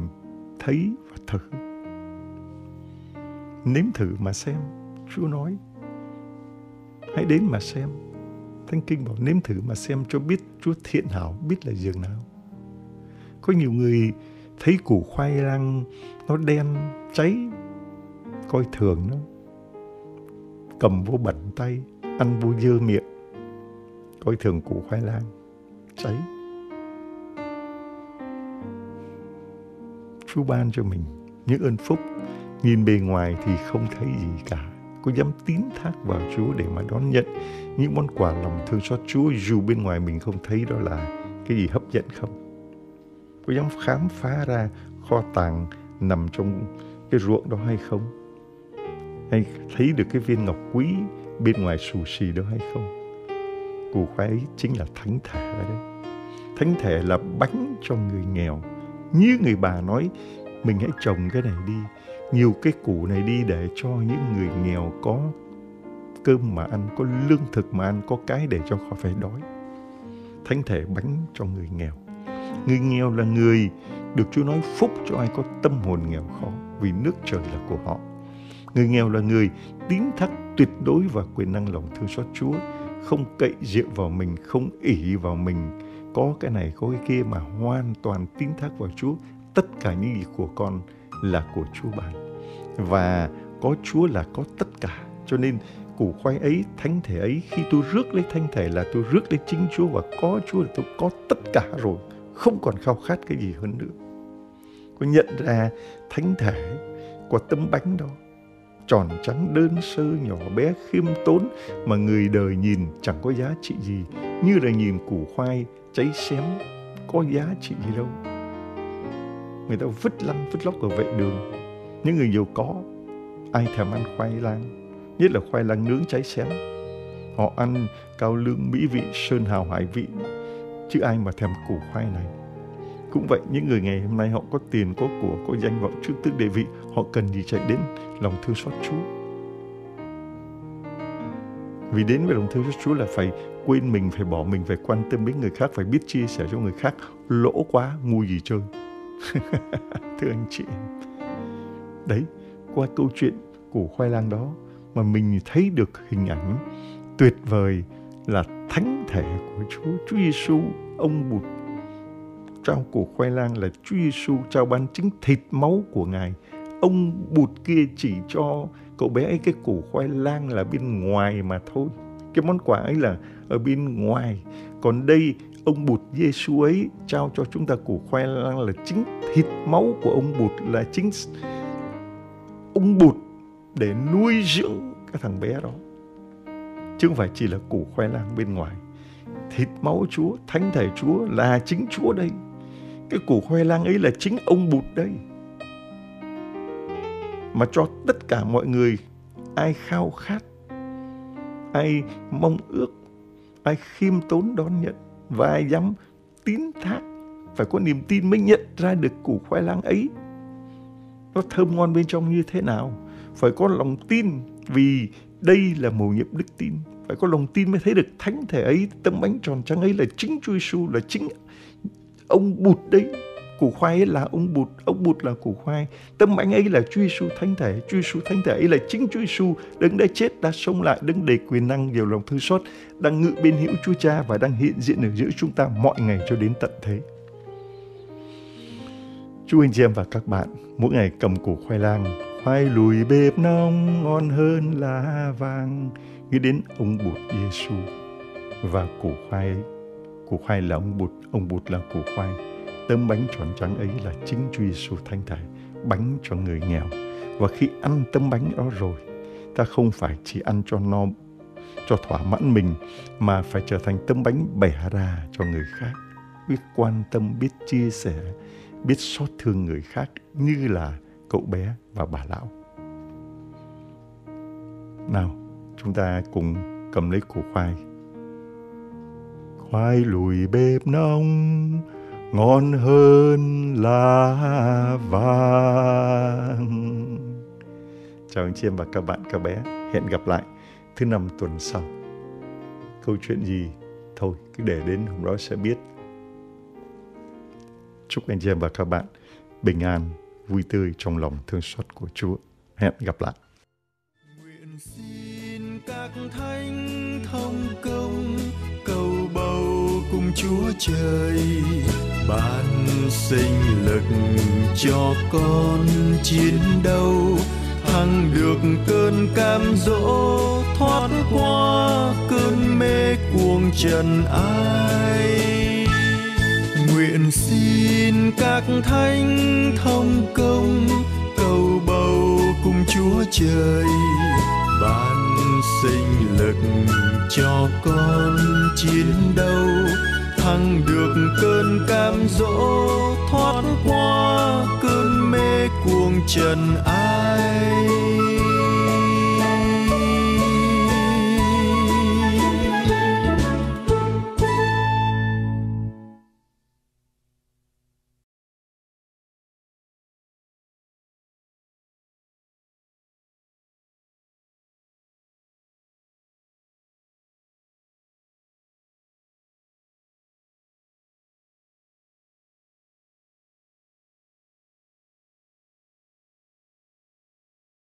thấy và thử. Nếm thử mà xem, Chúa nói. Hãy đến mà xem. Thánh Kinh bảo nếm thử mà xem cho biết Chúa thiện hảo, biết là dường nào. Có nhiều người thấy củ khoai lang nó đen, cháy, coi thường nó, cầm vô bẩn tay, ăn vô dơ miệng, coi thường củ khoai lang cháy. Chúa ban cho mình những ơn phúc, nhìn bề ngoài thì không thấy gì cả. Có dám tín thác vào Chúa để mà đón nhận những món quà lòng thương xót Chúa, dù bên ngoài mình không thấy đó là cái gì hấp dẫn không? Có dám khám phá ra kho tàng nằm trong cái ruộng đó hay không? Hay thấy được cái viên ngọc quý bên ngoài xù xì đó hay không? Củ khoai ấy chính là thánh thể đấy. Thánh thể là bánh cho người nghèo. Như người bà nói, mình hãy trồng cái này đi, nhiều cái củ này đi để cho những người nghèo có cơm mà ăn, có lương thực mà ăn, có cái để cho khỏi phải đói. Thánh thể bánh cho người nghèo. Người nghèo là người được Chúa nói phúc cho ai có tâm hồn nghèo khó, vì nước trời là của họ. Người nghèo là người tín thác tuyệt đối vào quyền năng lòng thương xót Chúa, không cậy dựa vào mình, không ỷ vào mình, có cái này, có cái kia, mà hoàn toàn tín thác vào Chúa. Tất cả những gì của con là của Chúa ban, và có Chúa là có tất cả. Cho nên củ khoai ấy, thánh thể ấy, khi tôi rước lấy thánh thể là tôi rước lấy chính Chúa, và có Chúa là tôi có tất cả rồi, không còn khao khát cái gì hơn nữa. Có nhận ra thánh thể, có tấm bánh đó, tròn trắng đơn sơ, nhỏ bé khiêm tốn, mà người đời nhìn chẳng có giá trị gì, như là nhìn củ khoai cháy xém, có giá trị gì đâu. Người ta vứt lăn vứt lóc ở vệ đường. Những người giàu có, ai thèm ăn khoai lang, nhất là khoai lang nướng cháy xém. Họ ăn cao lương mỹ vị, sơn hào hải vị, chứ ai mà thèm củ khoai này. Cũng vậy, những người ngày hôm nay họ có tiền, có của, có danh vọng, chức tước địa vị, họ cần gì chạy đến lòng thương xót Chúa. Vì đến với lòng thương xót Chúa là phải quên mình, phải bỏ mình, phải quan tâm đến người khác, phải biết chia sẻ cho người khác. Lỗ quá, ngu gì chơi. Thưa anh chị em, đấy, qua câu chuyện của khoai lang đó mà mình thấy được hình ảnh tuyệt vời là thánh thể của Chúa Giêsu. Ông Bụt trao củ khoai lang là Chúa Giêsu trao ban chính thịt máu của Ngài. Ông Bụt kia chỉ cho cậu bé ấy cái củ khoai lang là bên ngoài mà thôi, cái món quà ấy là ở bên ngoài. Còn đây, ông Bụt Giêsu ấy trao cho chúng ta củ khoai lang là chính thịt máu của ông Bụt, là chính ông Bụt để nuôi dưỡng cái thằng bé đó, chứ không phải chỉ là củ khoai lang bên ngoài. Thịt máu Chúa, thánh thể Chúa là chính Chúa đây. Cái củ khoai lang ấy là chính ông Bụt đây, mà cho tất cả mọi người, ai khao khát, ai mong ước, ai khiêm tốn đón nhận, và ai dám tín thác, phải có niềm tin mới nhận ra được củ khoai lang ấy nó thơm ngon bên trong như thế nào. Phải có lòng tin, vì đây là mầu nhiệm đức tin. Phải có lòng tin mới thấy được thánh thể ấy, tấm bánh tròn trắng ấy là chính Chúa Giêsu, là chính ông Bụt đấy. củ khoai ấy là ông Bụt là củ khoai, tấm ảnh ấy là Chúa Giêsu thánh thể, Chúa Giêsu thánh thể ấy là chính Chúa Giêsu đấng đã chết đã sống lại, đấng đầy quyền năng điều lòng thương xót, đang ngự bên hữu Chúa Cha và đang hiện diện ở giữa chúng ta mọi ngày cho đến tận thế. Chú anh chị em và các bạn, mỗi ngày cầm củ khoai lang, khoai lùi bếp nóng ngon hơn lá vàng, nghĩ đến ông Bụt Giêsu và củ khoai ấy. Củ khoai là ông Bụt là củ khoai. Tấm bánh tròn trắng ấy là chính Chúa Giêsu thánh thể, bánh cho người nghèo. Và khi ăn tấm bánh đó rồi, ta không phải chỉ ăn cho no, cho thỏa mãn mình, mà phải trở thành tấm bánh bẻ ra cho người khác. Biết quan tâm, biết chia sẻ, biết xót thương người khác như là cậu bé và bà lão. Nào, chúng ta cùng cầm lấy củ khoai. Khoai lùi bếp nóng ngon hơn lá vàng. Chào anh chị em và các bạn, các bé. Hẹn gặp lại thứ năm tuần sau. Câu chuyện gì? Thôi, cứ để đến hôm đó sẽ biết. Chúc anh chị em và các bạn bình an, vui tươi trong lòng thương xót của Chúa. Hẹn gặp lại. Nguyện xin các thánh thông công cầu bầu cùng Chúa Trời ban sinh lực cho con chiến đấu, thắng được cơn cám dỗ, thoát qua cơn mê cuồng trần ai. Nguyện xin các thánh thông công cầu bầu cùng Chúa Trời ban sinh lực cho con chiến đấu, thắng được cơn cám dỗ, thoát qua cơn mê cuồng trần ai.